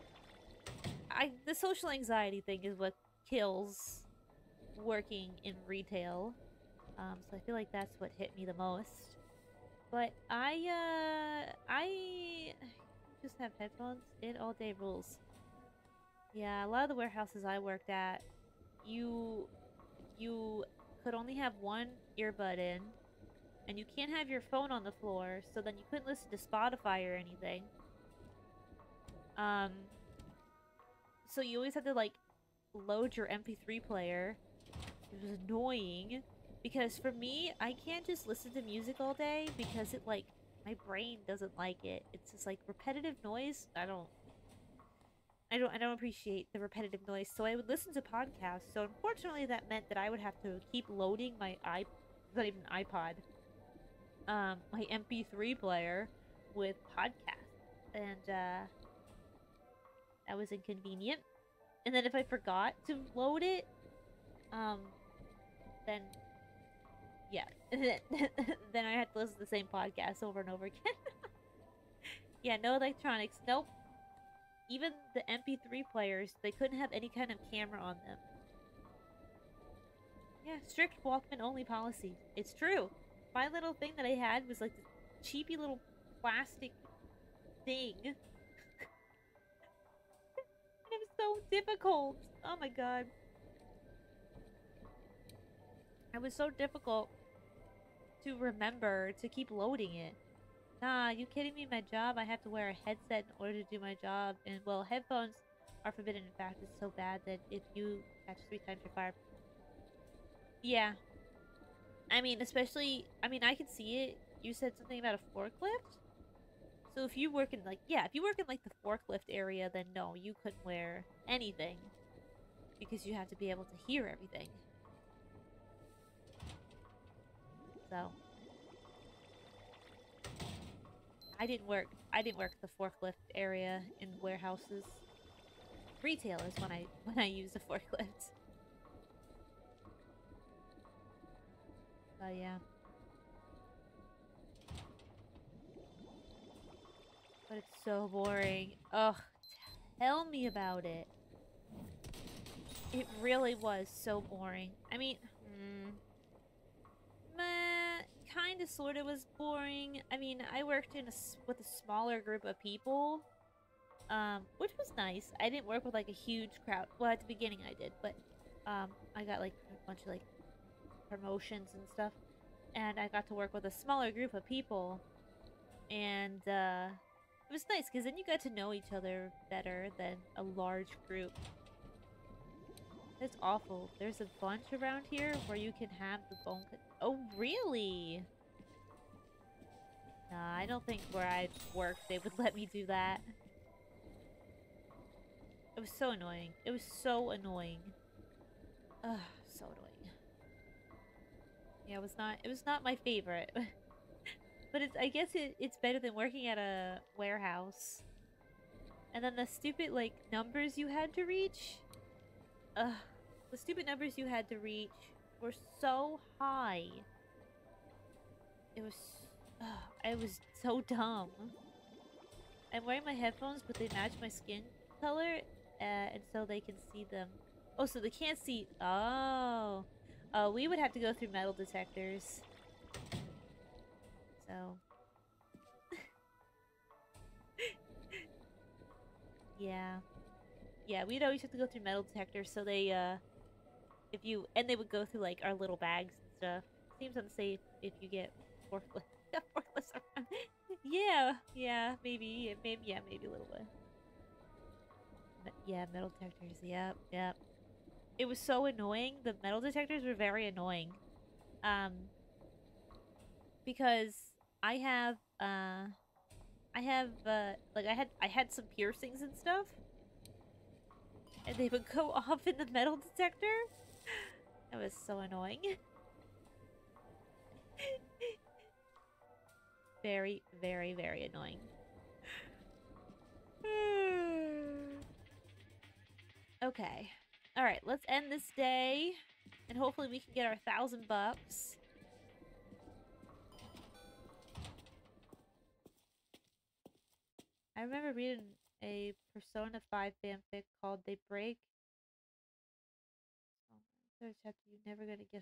The social anxiety thing is what kills working in retail, so I feel like that's what hit me the most. But I just have headphones in all day rules. Yeah, a lot of the warehouses I worked at, you could only have one earbud in, and you can't have your phone on the floor, so then you couldn't listen to Spotify or anything. So you always had to, like, load your MP3 player. It was annoying because for me, I can't just listen to music all day because it, like, my brain doesn't like it. It's just like repetitive noise. I don't appreciate the repetitive noise. So I would listen to podcasts. So unfortunately, that meant that I would have to keep loading my my MP3 player with podcasts, and that was inconvenient. And then if I forgot to load it, then, yeah, then I had to listen to the same podcast over and over again. Yeah, no electronics, nope. Even the MP3 players, they couldn't have any kind of camera on them. Yeah, strict Walkman only policy. It's true. My little thing that I had was like this cheapy little plastic thing. It was so difficult. Oh my god. It was so difficult to remember to keep loading it. Nah, you kidding me? My job, I have to wear a headset in order to do my job. And well, headphones are forbidden. In fact, it's so bad that if you catch 3 times, you're fired. Yeah. I mean, especially, I mean, I can see it. You said something about a forklift? So if you work in, like, yeah, if you work in, like, the forklift area, then no, you couldn't wear anything because you have to be able to hear everything. So I didn't work the forklift area in warehouses. Retail is when I use the forklift. So yeah. But it's so boring. Ugh, tell me about it. It really was so boring. I mean, kind of, sort of was boring. I mean, I worked with a smaller group of people, which was nice. I didn't work with like a huge crowd. Well, at the beginning I did, but I got like a bunch of like promotions and stuff, and I got to work with a smaller group of people, and it was nice because then you got to know each other better than a large group. It's awful. There's a bunch around here where you can have the bone. Oh, really? Nah, I don't think where I worked they would let me do that. It was so annoying. It was so annoying. Ugh, so annoying. Yeah, it was not my favorite. But I guess it's better than working at a warehouse. And then the stupid like numbers you had to reach. Ugh, the stupid numbers you had to reach were so high. It was... I was so dumb. I'm wearing my headphones, but they match my skin color, and so they can see them. Oh, so they can't see... Oh. Oh, we would have to go through metal detectors. So... yeah. Yeah, we'd always have to go through metal detectors, so they, and they would go through, like, our little bags and stuff. Seems unsafe if you get forklifts around. yeah, maybe a little bit. But yeah, metal detectors, yep. It was so annoying. The metal detectors were very annoying. Because I had some piercings and stuff. And they would go off in the metal detector. That was so annoying. Very, very, very annoying. Okay. Alright, let's end this day. And hopefully we can get our 1,000 bucks. I remember reading a Persona 5 fanfic called "They Break." Third chapter, you're never gonna guess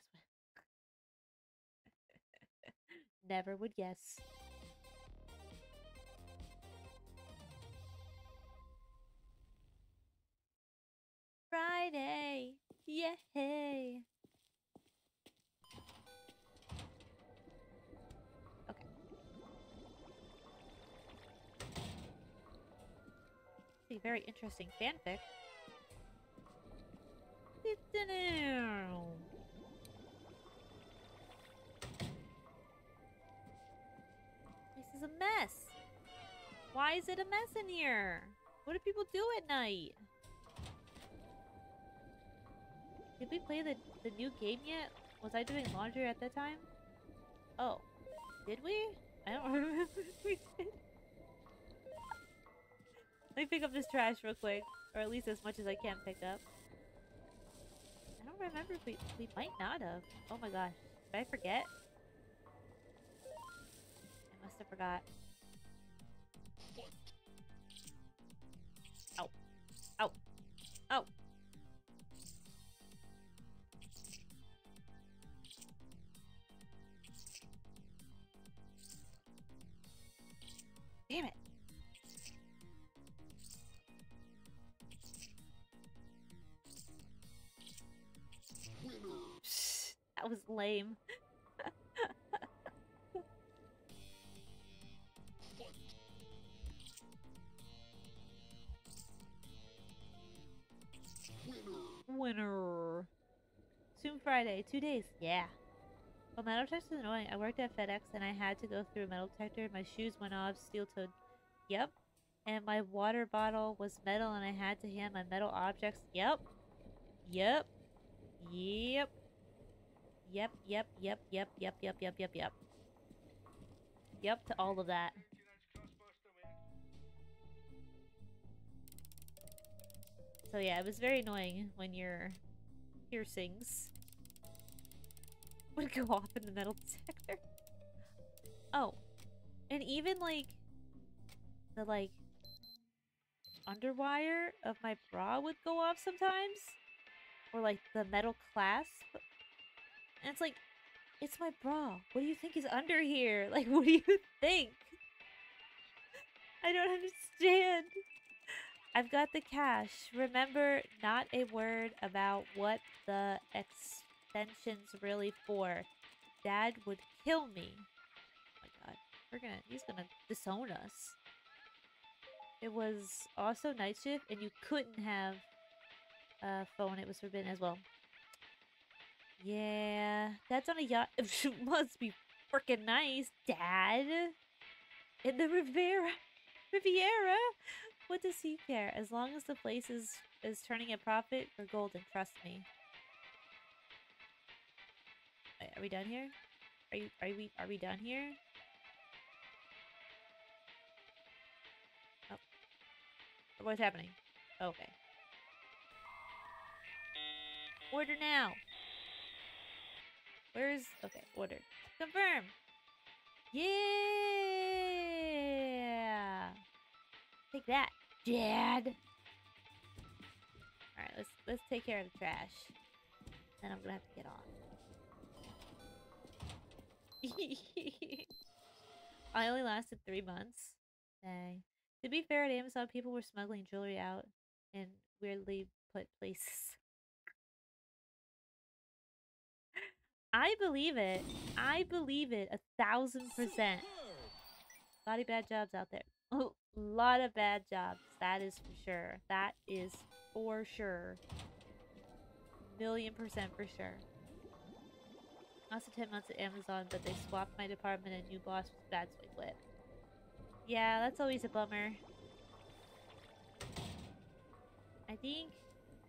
what. Never would guess. Friday, yay! Very interesting fanfic. This is a mess. Why is it a mess in here? What do people do at night? Did we play the new game yet? Was I doing laundry at that time? Oh, did we? I don't remember if we did. Let me pick up this trash real quick, or at least as much as I can pick up. I don't remember if we might not have. Oh my gosh, did I forget? I must have forgot. Ow. Ow. Ow. Damn it. That was lame. Winner. Soon Friday. 2 days. Yeah. Well, metal detector is annoying. I worked at FedEx and I had to go through a metal detector. My shoes went off. Steel-toed. Yep. And my water bottle was metal and I had to hand my metal objects. Yep. Yep. Yep. Yep. Yep to all of that. So yeah, it was very annoying when your piercings would go off in the metal detector. Oh, and even like the underwire of my bra would go off sometimes, or like the metal clasp, and it's like, it's my bra. What do you think is under here? Like, what do you think? I don't understand. I've got the cash. Remember, not a word about what the extension's really for. Dad would kill me. Oh my god. He's gonna disown us. It was also night shift, and you couldn't have a phone. It was forbidden as well. Yeah, that's on a yacht. It must be freaking nice, Dad. In the Riviera. What does he care? As long as the place is turning a profit, we're golden, trust me. Wait, are we done here? Are we done here? Oh. What's happening? Okay. Order now. Where's okay, order. Confirm. Yeah. Take that, Dad! Alright, let's take care of the trash. Then I'm gonna have to get on. I only lasted 3 months. Dang. To be fair, at Amazon, people were smuggling jewelry out in weirdly put places. I believe it. I believe it 1000%. A lot of bad jobs out there. Oh, a lot of bad jobs. That is for sure. That is for sure. 1,000,000% for sure. Also 10 months at Amazon, but they swapped my department and new boss was bad, so I quit. Yeah, that's always a bummer. I think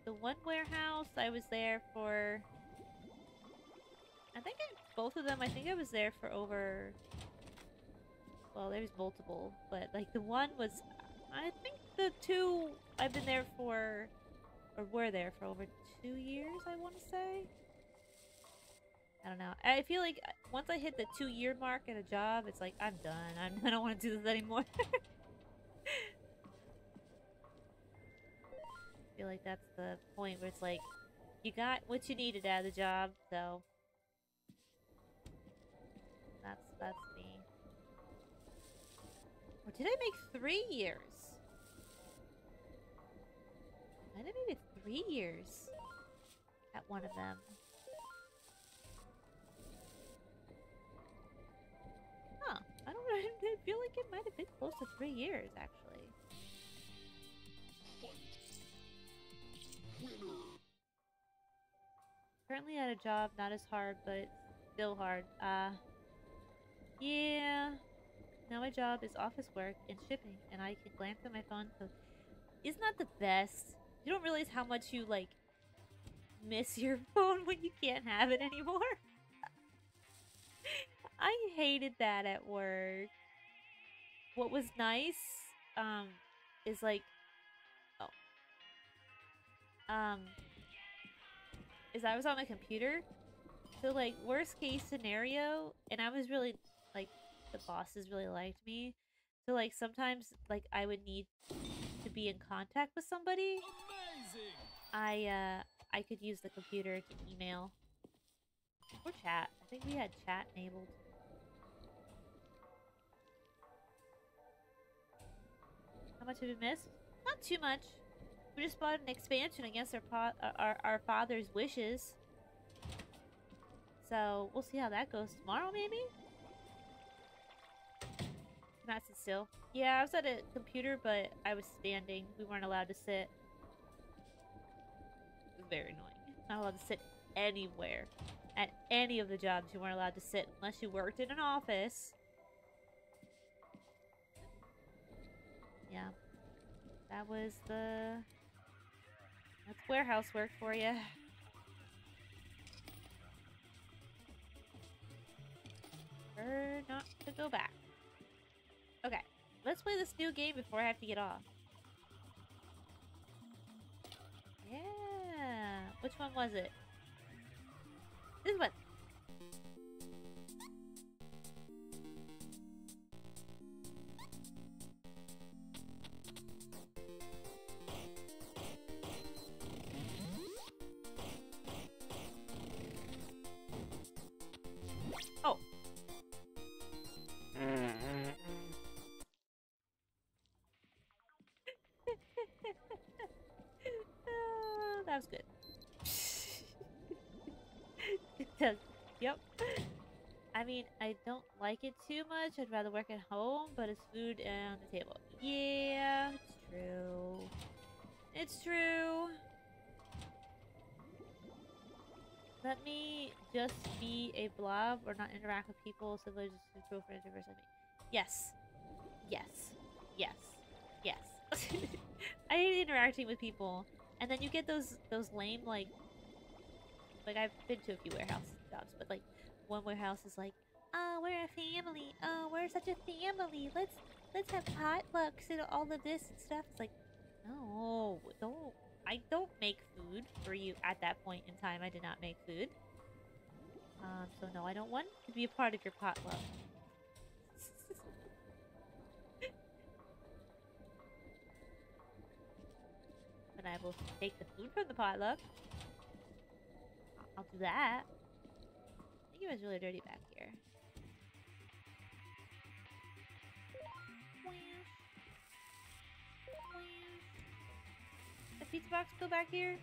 the one warehouse I was there for... both of them, I think I was there for over... Well, there's multiple, but like the one was, I think the two I've been there for, or were there for over 2 years, I want to say. I don't know. I feel like once I hit the 2-year mark at a job, it's like, I'm done. I don't want to do this anymore. I feel like that's the point where it's like, you got what you needed out of the job, so. That's me. Or did I make 3 years? I didn't make it 3 years at one of them. Huh. I don't know. I feel like it might have been close to 3 years, actually. Currently at a job, not as hard, but still hard. Yeah. Now my job is office work and shipping, and I can glance at my phone. So it's not the best. You don't realize how much you, like, miss your phone when you can't have it anymore. I hated that at work. What was nice, is like... Oh. Is I was on a computer. So, like, worst case scenario, and I was really, like... The bosses really liked me, so like sometimes like I would need to be in contact with somebody. Amazing. I could use the computer to email or chat. I think we had chat enabled. How much have we missed? Not too much. We just bought an expansion against our father's wishes, so we'll see how that goes tomorrow, maybe. Not sit still. Yeah, I was at a computer, but I was standing. We weren't allowed to sit. It was very annoying. Not allowed to sit anywhere. At any of the jobs, you weren't allowed to sit unless you worked in an office. Yeah. That was the... That's warehouse work for you. sure not to go back. Okay, let's play this new game before I have to get off. Yeah, which one was it? This one. Oh. That was good. Yep. I mean, I don't like it too much. I'd rather work at home, but it's food on the table. Yeah, it's true. It's true. Let me just be a blob or not interact with people, so they'll just control for introverts on me. Yes. Yes. Yes. Yes. I hate interacting with people. And then you get those lame, like I've been to a few warehouse jobs, but like one warehouse is like, oh, we're a family, oh, we're such a family, let's have potlucks and all of this and stuff. It's like, no, don't. I don't make food for you at that point in time. I did not make food. So no, I don't want to be a part of your potluck. I will take the food from the potluck. I'll do that. I think it was really dirty back here. The pizza box go back here?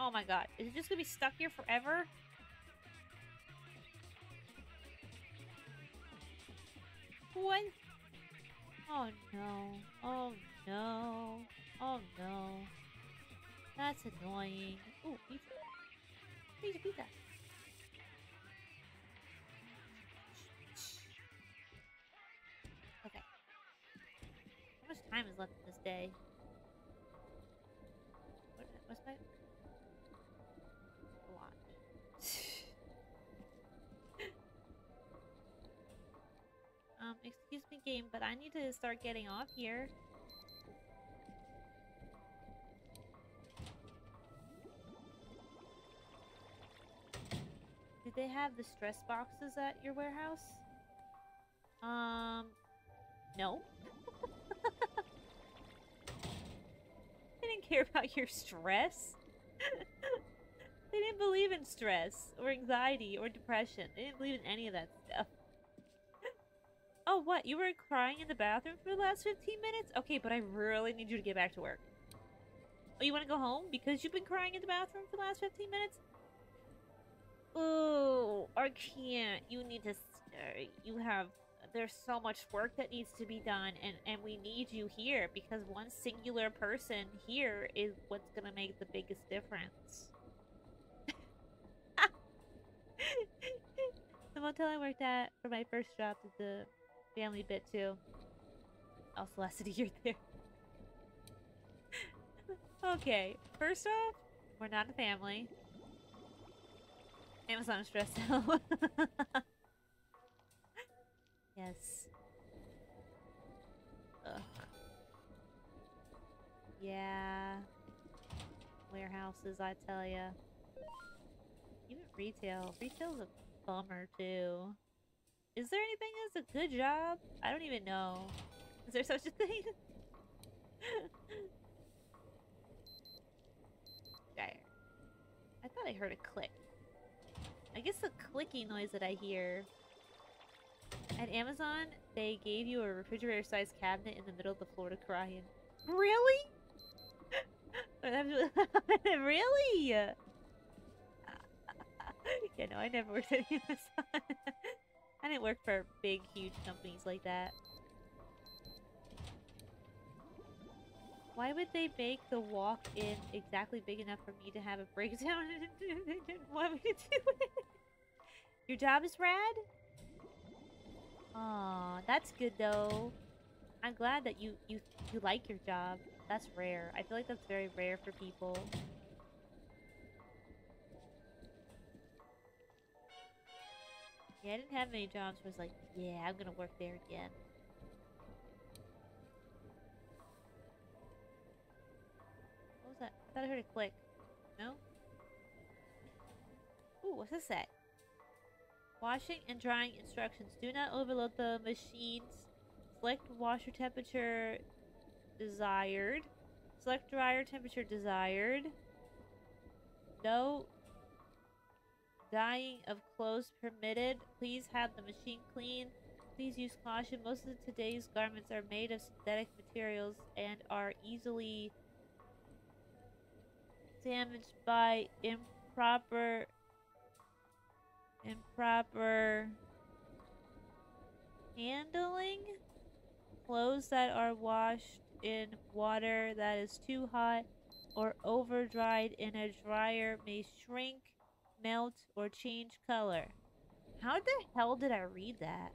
Oh my god. Is it just gonna be stuck here forever? What? Oh no. Oh no. Oh no. That's annoying. Ooh, pizza. Pizza, pizza. Okay. How much time is left in this day? What's my... A lot. Excuse me, game, but I need to start getting off here. They have the stress boxes at your warehouse? No. They didn't care about your stress. They didn't believe in stress or anxiety or depression. They didn't believe in any of that stuff. Oh, what? You were crying in the bathroom for the last 15 minutes? Okay, but I really need you to get back to work. Oh, you want to go home because you've been crying in the bathroom for the last 15 minutes? Ooh, Arcane, you need to, you have, there's so much work that needs to be done, and we need you here, because one singular person here is what's gonna make the biggest difference. The motel I worked at for my first job did the family bit too. Also lasted a year there. Okay, first off, we're not a family. Amazon is stressed out. Yes. Ugh. Yeah. Warehouses, I tell ya. Even retail. Retail's a bummer, too. Is there anything that's a good job? I don't even know. Is there such a thing? Dire. I thought I heard a click. I guess the clicky noise that I hear. At Amazon, they gave you a refrigerator-sized cabinet in the middle of the floor to cry in. Really? Really? Yeah, no, I never worked at Amazon. I didn't work for big, huge companies like that. Why would they make the walk-in exactly big enough for me to have a breakdown? They didn't want me to do it. Your job is rad? Aw, that's good though. I'm glad that you like your job. That's rare. I feel like that's very rare for people. Yeah, I didn't have any jobs where I was like, yeah, I'm gonna work there again. What was that? I thought I heard a click. No? Ooh, what's this at? Washing and drying instructions. Do not overload the machines. Select washer temperature desired. Select dryer temperature desired. No dyeing of clothes permitted. Please have the machine clean. Please use caution. Most of today's garments are made of synthetic materials and are easily damaged by improper handling. Clothes that are washed in water that is too hot or over dried in a dryer may shrink, melt, or change color. How the hell did I read that?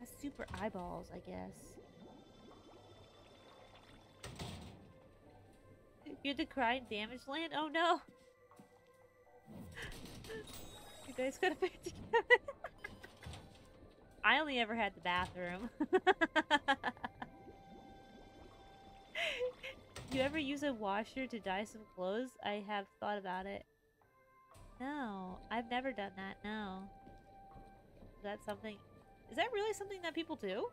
That's super eyeballs, I guess. You're decrying damaged land? Oh no! You guys gotta put it together. I only ever had the bathroom. You ever use a washer to dye some clothes? I have thought about it. No, I've never done that, no. Is that something? Is that really something that people do?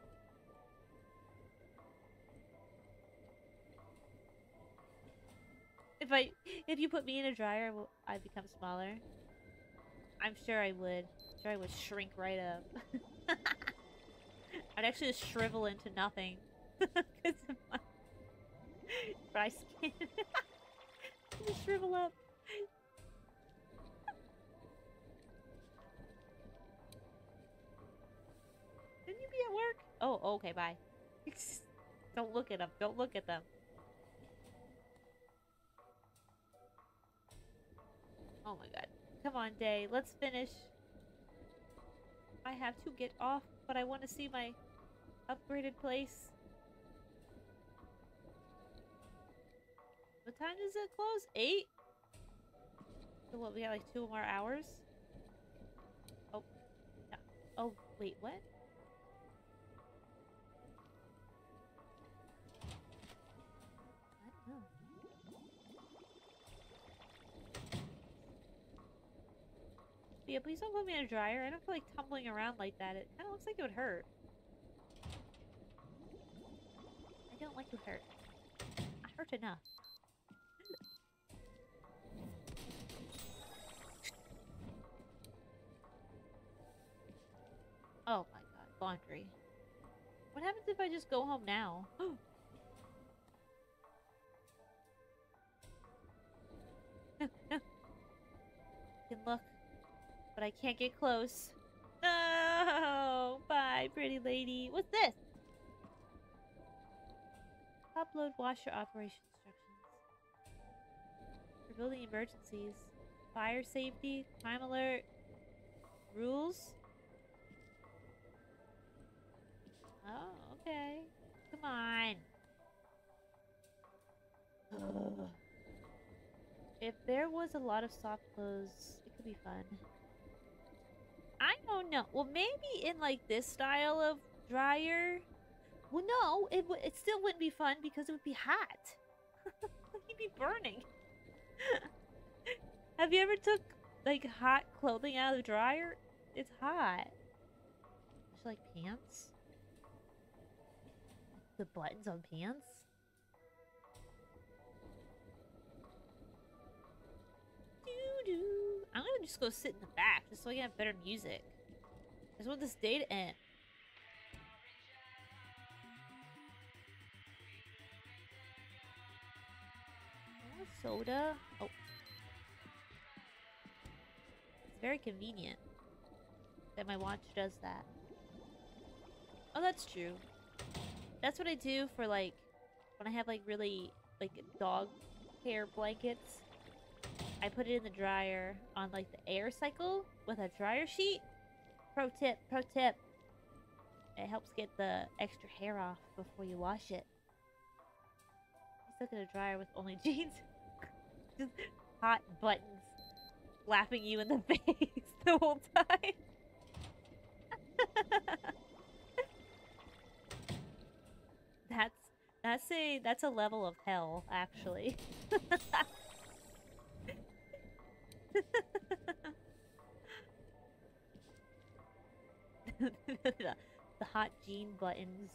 If you put me in a dryer, I become smaller. I'm sure I would. I'm sure I would shrink right up. I'd actually just shrivel into nothing. Because of my dry skin. Just shrivel up. Didn't you be at work? Oh, okay, bye. Don't look at them. Don't look at them. Oh my god. Come on, day. Let's finish. I have to get off, but I want to see my upgraded place. What time does it close? 8? So what, we got like 2 more hours? Oh. No. Oh, wait, what? I don't know. Yeah, please don't put me in a dryer. I don't feel like tumbling around like that. It kind of looks like it would hurt. I don't like to hurt. I hurt enough. Oh my god, laundry. What happens if I just go home now? No. Good luck. But I can't get close. No! Bye, pretty lady. What's this? Upload washer operation instructions. For building emergencies. Fire safety. Crime alert. Rules. Oh, okay. Come on. Ugh. If there was a lot of soft clothes, it could be fun. I don't know. Well, maybe in like this style of dryer. Well, no, it still wouldn't be fun because it would be hot. You'd be burning. Have you ever took like hot clothing out of the dryer? It's hot. Just like pants. The buttons on pants. Doo-doo. I'm gonna just go sit in the back just so I can have better music. I just want this day to end. I want soda. Oh. It's very convenient that my watch does that. Oh, that's true. That's what I do for like when I have like really like dog hair blankets. I put it in the dryer on like the air cycle with a dryer sheet. Pro tip, pro tip. It helps get the extra hair off before you wash it. I'm stuck in a dryer with only jeans. Just hot buttons. slapping you in the face the whole time. That's a level of hell, actually. The hot gene buttons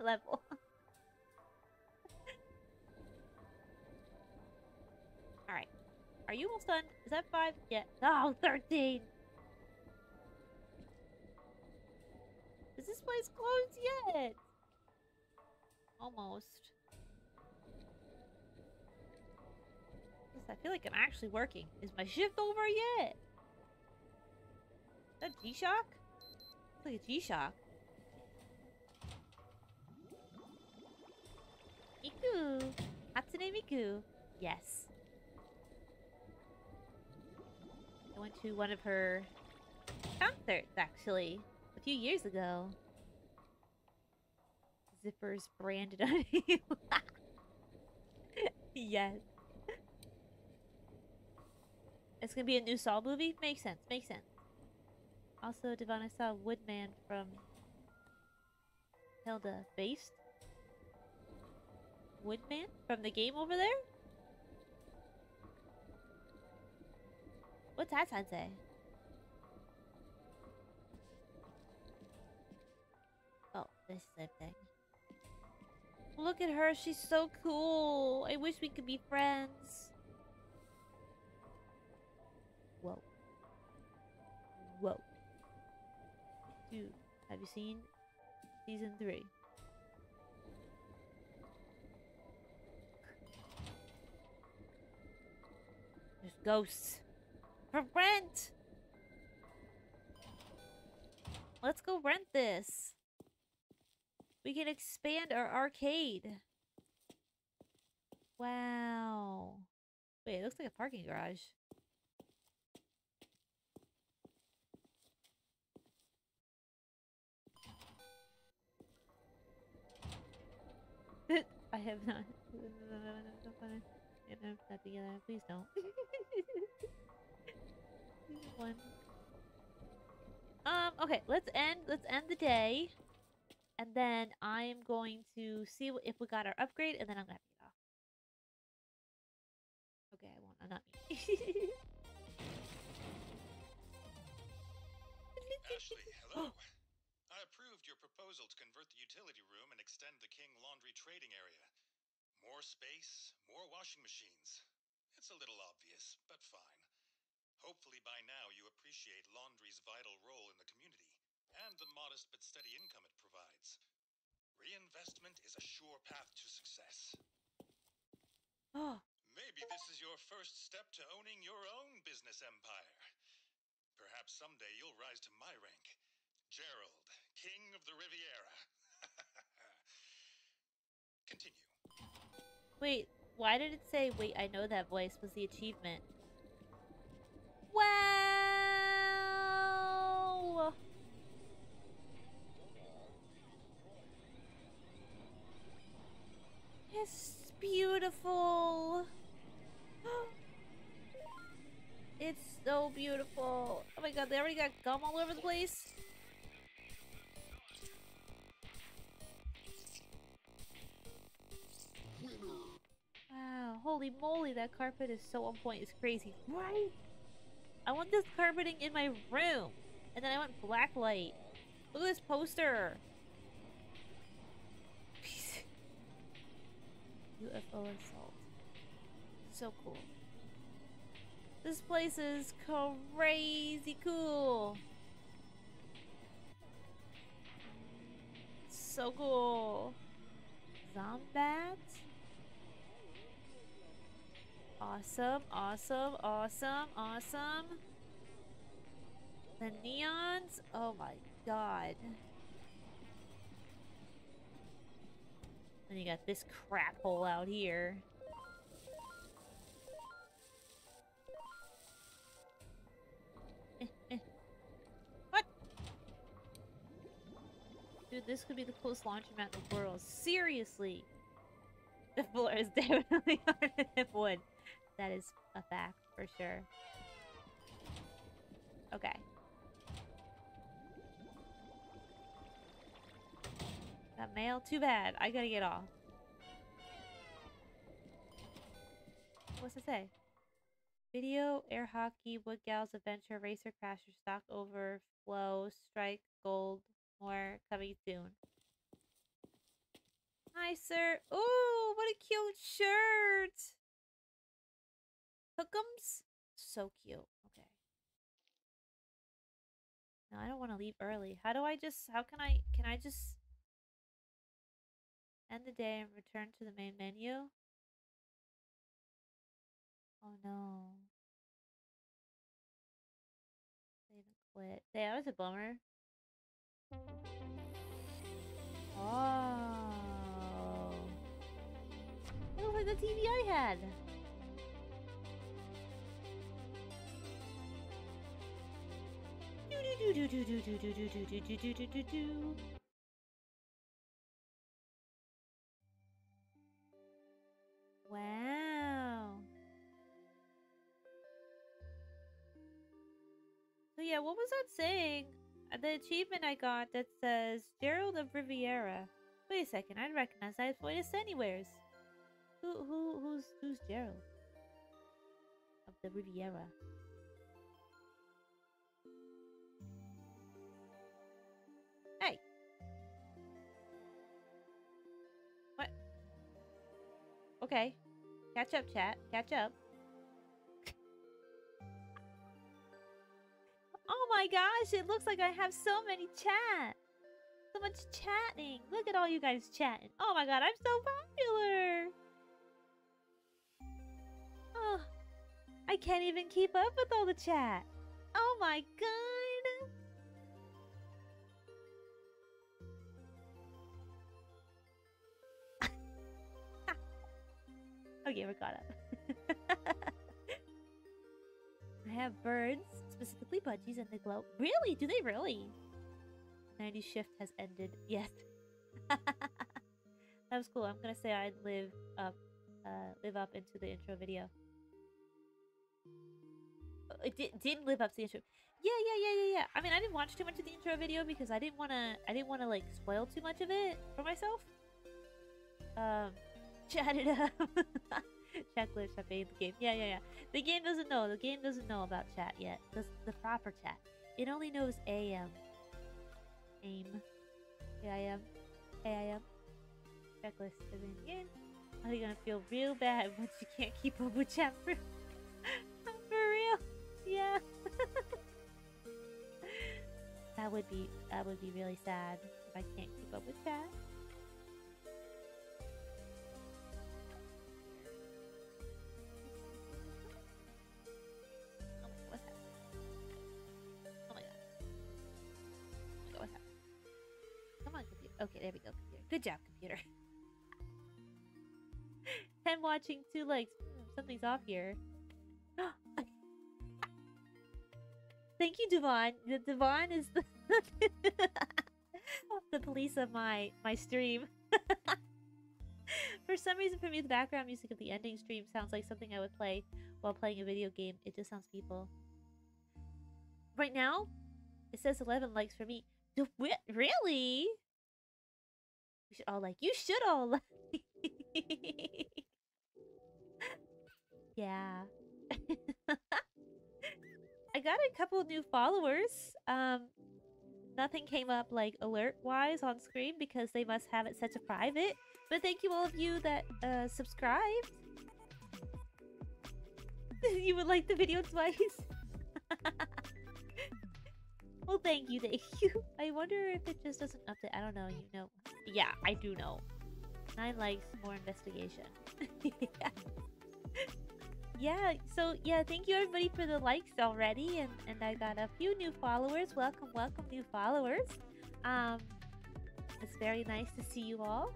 level. Alright. Are you almost done? Is that 5? Yeah. Oh, 13! Is this place closed yet? Almost. I feel like I'm actually working. Is my shift over yet? Is that G-Shock? It's like a G-Shock. Miku! Hatsune Miku! Yes. I went to one of her concerts, actually, a few years ago. Zippers branded on you. Yes. It's gonna be a new Saw movie? Makes sense, makes sense. Also, Devon, I saw Woodman from Hilda based. Woodman? From the game over there? What's that sign say? Oh, this same thing. Look at her, she's so cool. I wish we could be friends. Whoa. Whoa. Dude, have you seen season 3? There's ghosts. For rent! Let's go rent this. We can expand our arcade. Wow. Wait, it looks like a parking garage. I have not. I'm not together. Please don't. One. Okay, let's end the day. And then I'm going to see if we got our upgrade, and then I'm gonna have to get off. Okay, I won't. I'm not me. Ashley, hello. I approved your proposal to convert the utility room and extend the King Laundry trading area. More space, more washing machines. It's a little obvious, but fine. Hopefully by now you appreciate laundry's vital role in the community and the modest but steady income it provides. Reinvestment is a sure path to success. Oh. Maybe this is your first step to owning your own business empire. Perhaps someday you'll rise to my rank. Gerald, King of the Riviera. Continue. Wait, why did it say, wait, I know that voice was the achievement? Wow! It's beautiful! It's so beautiful! Oh my god, they already got gum all over the place? Wow, holy moly, that carpet is so on point, it's crazy. Right? I want this carpeting in my room. And then I want black light. Look at this poster. UFO assault. So cool. This place is crazy cool. So cool. Zombat. Awesome, awesome, awesome, awesome. The neons. Oh my god. And you got this crap hole out here. What? Dude, this could be the coolest laundromat in the world. Seriously. The floor is definitely harder than wood. That is a fact, for sure. Okay. Got mail? Too bad. I gotta get off. What's it say? Video, air hockey, wood gals, adventure, racer, crasher, stock overflow, strike, gold, more coming soon. Hi, sir. Ooh, what a cute shirt. Hookums? So cute. Okay. No, I don't want to leave early. How do I just... How can I just... End the day and return to the main menu? Oh, no. They even quit. Yeah, that was a bummer. Oh. It looks like the TV I had. Wow. So yeah, what was that saying? The achievement I got that says Gerald of Riviera. Wait a second, I'd recognize that voice anywheres. Who's Gerald of the Riviera? Hey. What? Okay. Catch up, chat. Catch up. Oh my gosh, it looks like I have so many chat. So much chatting. Look at all you guys chatting. Oh my god, I'm so popular. Oh, I can't even keep up with all the chat. Oh my god. Okay, we got up. I have birds, specifically budgies, and the glow. Really? Do they really? 90 shift has ended. Yes. That was cool. I'm gonna say I live up into the intro video. It didn't live up to the intro. Yeah. I mean, I didn't watch too much of the intro video because I didn't wanna like spoil too much of it for myself. Chat it up. Chat glitch, I made the game. Yeah. The game doesn't know. The game doesn't know about chat yet. The proper chat. It only knows AM. AIM. AIM. AIM. Checklist is in game. Oh, you're gonna feel real bad once you can't keep up with chat for... for real. Yeah. That would be really sad if I can't keep up with chat. Okay, there we go, computer. Good job, computer. 10 watching, 2 likes. Something's off here. Thank you, Devon. Devon is the, the police of my stream. For some reason, for me, the background music of the ending stream sounds like something I would play while playing a video game. It just sounds peaceful. Right now, it says 11 likes for me. Really? We should all like. You should all like. Yeah. I got a couple new followers. Nothing came up like alert-wise on screen because they must have it set to private. But thank you all of you that subscribed. You would like the video twice. Well, thank you. I wonder if it just doesn't update. I don't know, you know. Yeah, I do know. 9 likes, more investigation. Yeah, so yeah, thank you everybody for the likes already. And I got a few new followers. Welcome, new followers. It's very nice to see you all.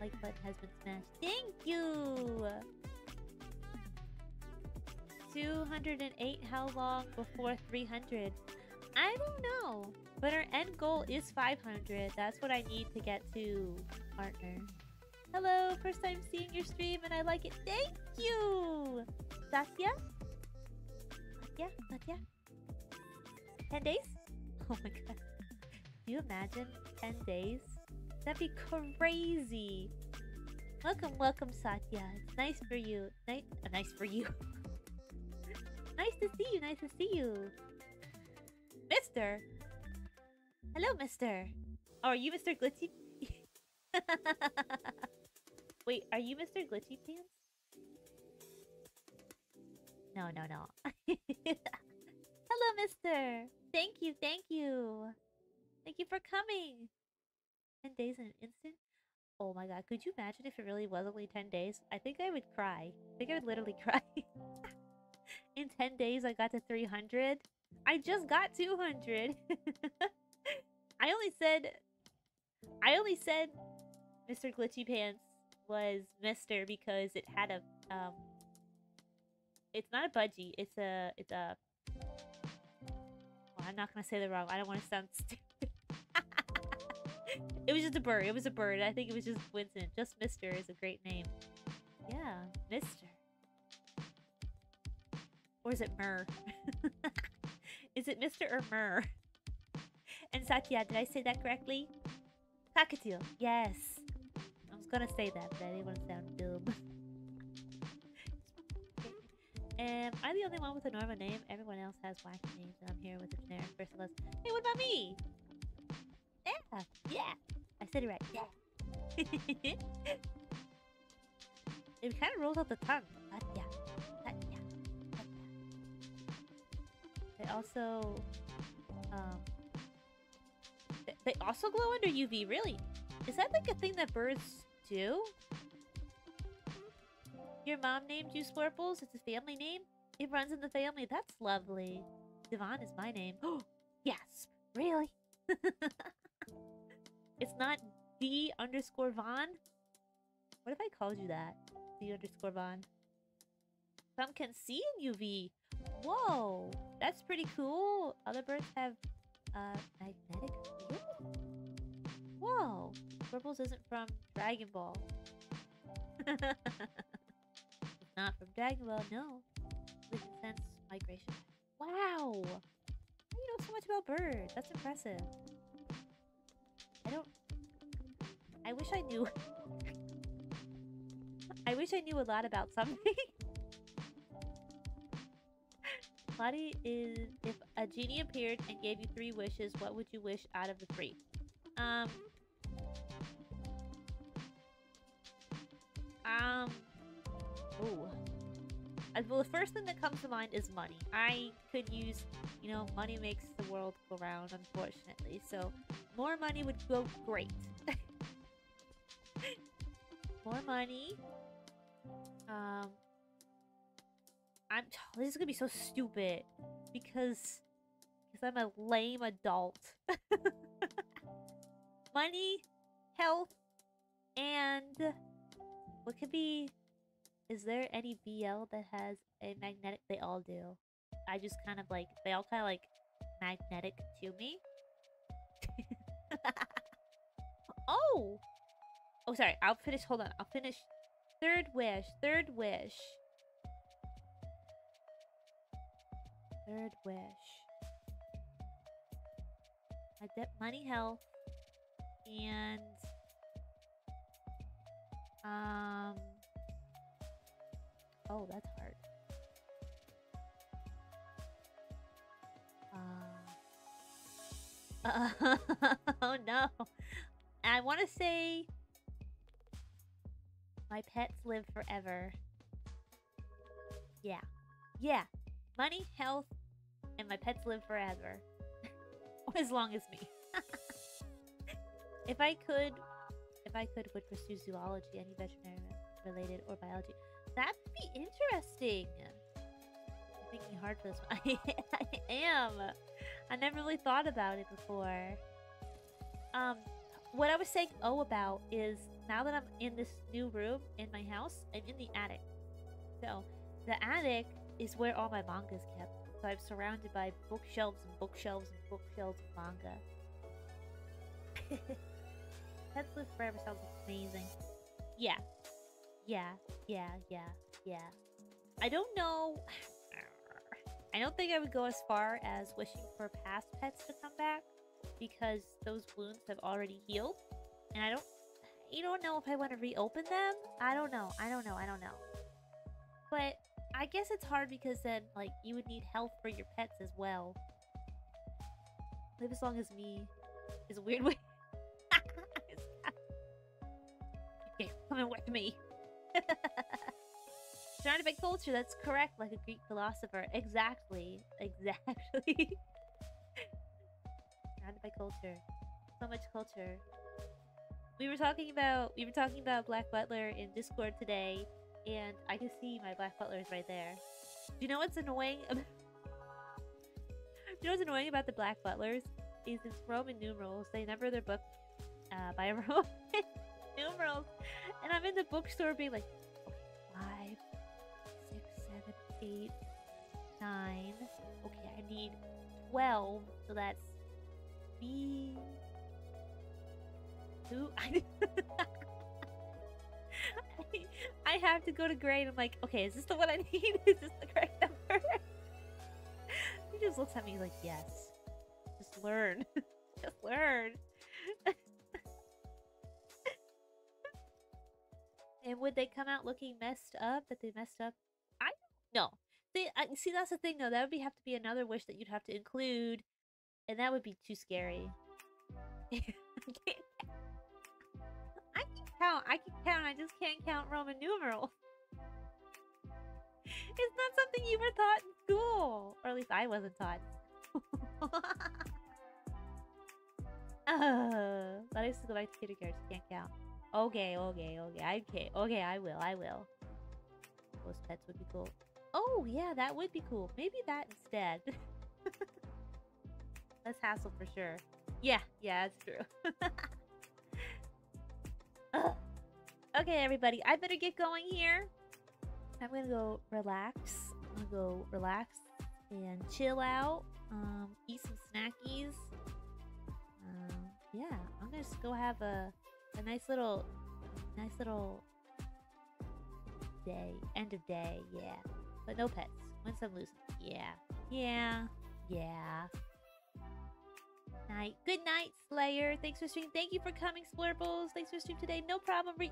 Like button has been smashed. Thank you! 208, how long before 300? I don't know, but our end goal is 500. That's what I need to get to, partner. Hello, first time seeing your stream and I like it. Thank you! Satya? Satya? Satya? 10 days? Oh my god. Can you imagine 10 days? That'd be crazy. Welcome, welcome, Satya. It's nice for you. Nice for you. Nice to see you. Nice to see you. Mister. Hello, Mister. Oh, are you Mr. Glitzy? Wait, are you Mr. Glitzy Pants? No. Hello, Mister. Thank you for coming. 10 days in an instant? Oh my god, could you imagine if it really was only 10 days? I think I would cry. I think I would literally cry. In 10 days, I got to 300. I just got 200. I only said Mr. Glitchy Pants was Mr. because it had a, it's not a budgie, it's a, well, I'm not gonna say the wrong, I don't want to sound stupid. It was just a bird, I think it was just coincidence. Just Mr. is a great name. Yeah, Mr. Or is it Myrrh? Is it Mr. or Myrrh? And Satya, did I say that correctly? Cockatiel, yes. I was gonna say that, but I didn't want to sound dumb. Am I the only one with a normal name? Everyone else has whack names, and I'm here with a generic person. Hey, what about me? Yeah, yeah. I said it right. Yeah. It kind of rolls out the tongue. Satya, Satya, Satya. They also, they also glow under UV, really? Is that like a thing that birds do? Your mom named you Splurples? It's a family name? It runs in the family. That's lovely. Devon is my name. Oh, yes. Really? It's not D_Von? What if I called you that? D_Von. Some can see in UV. Whoa. That's pretty cool. Other birds have magnetic field? Whoa. Splurples isn't from Dragon Ball. Not from Dragon Ball, no. We can sense migration. Wow! How do you know so much about birds? That's impressive. I wish I knew. I wish I knew a lot about something. Lottie is... If a genie appeared and gave you 3 wishes, what would you wish out of the 3? Ooh. Well, the first thing that comes to mind is money. I could use, you know, money makes the world go round, unfortunately. So, more money would go great. More money. This is gonna be so stupid because I'm a lame adult. Money, health, and what could be? Is there any BL that has a magnetic? They all do. I just kind of like, they all kind of like magnetic to me. Oh! Oh, sorry. I'll finish. Hold on. I'll finish. Third wish. I get money, health, and... Oh, that's hard. Oh no! I want to say my pets live forever. Yeah. Money, health, and my pets live forever, as long as me. If I could, would pursue zoology, any veterinary-related or biology. That'd be interesting. You're making me hard for this one. I am. I never really thought about it before. What I was saying about is now that I'm in this new room in my house, I'm in the attic. So the attic is where all my manga is kept. So I'm surrounded by bookshelves and bookshelves and bookshelves of manga. Pets Live Forever sounds amazing. Yeah. I don't know. I don't think I would go as far as wishing for past pets to come back, because those wounds have already healed, and you don't know if I want to reopen them. I don't know. But I guess it's hard because then, like, you would need health for your pets as well. Live as long as me is a weird way. Okay, come and with me. Surrounded by culture, that's correct, like a Greek philosopher. Exactly. Surrounded by culture. So much culture. We were talking about Black Butler in Discord today, and I can see my Black Butler is right there. Do you know what's annoying about the Black Butlers? Is it's Roman numerals. They number their book by Roman numerals. And I'm in the bookstore being like, okay, 5, 6, 7, 8, 9. Okay, I need 12. So that's B. Who? I have to go to gray and I'm like, okay, is this the one I need? Is this the correct number? He just looks at me like, yes. Just learn. Just learn. And would they come out looking messed up? That they messed up? I don't know. See, that's the thing though. That would have to be another wish that you'd have to include. And that would be too scary. I can count, I just can't count Roman numerals. It's not something you were taught in school. Or at least I wasn't taught. But I used to go back to kindergarten, can't count. Okay, I will. Those pets would be cool. Oh yeah, that would be cool. Maybe that instead. Less hassle for sure. Yeah, that's true. Ugh. Okay, everybody, I better get going here. I'm gonna go relax. And chill out. Eat some snackies. Yeah, I'm gonna just go have a nice little day, end of day. Yeah, but no pets. Once I'm loose. Yeah. Night. Good night, Slayer. Thanks for streaming. Thank you for coming, Splurples. Thanks for streaming today. No problem. Ryu,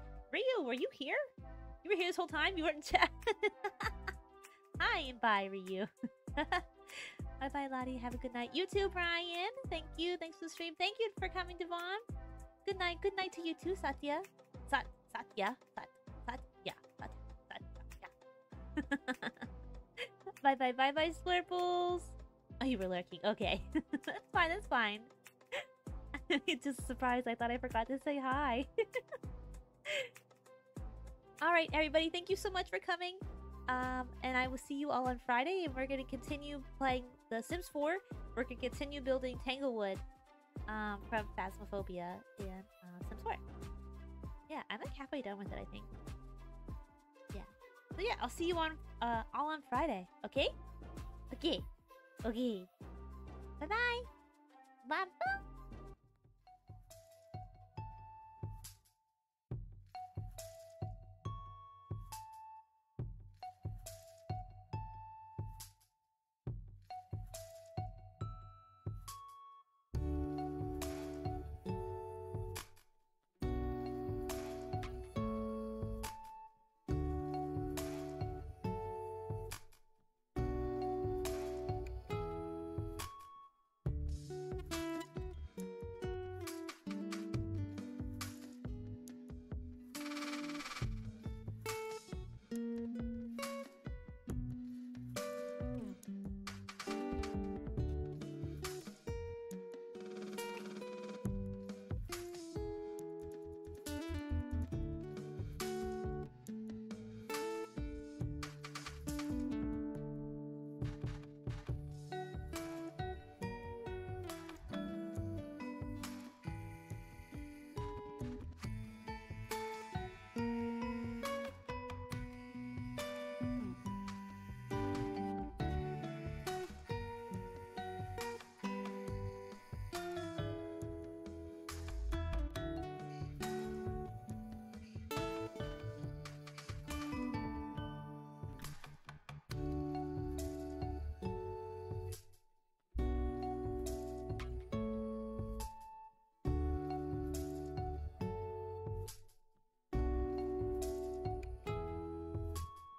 were you here? You were here this whole time? You weren't in chat? Hi and bye, Ryu. Bye-bye, Lottie. Have a good night. You too, Brian. Thank you. Thanks for the stream. Thank you for coming, Devon. Good night. Good night to you too, Satya. Satya. Bye-bye, Splurples. Oh, you were lurking. Okay. That's fine. It's just a surprise. I thought I forgot to say hi. Alright, everybody. Thank you so much for coming. And I will see you all on Friday. And we're going to continue playing The Sims 4. We're going to continue building Tanglewood from Phasmophobia and Sims 4. Yeah, I'm like halfway done with it, I think. Yeah. So yeah, I'll see you on all on Friday. Okay? Okay. Bye-bye.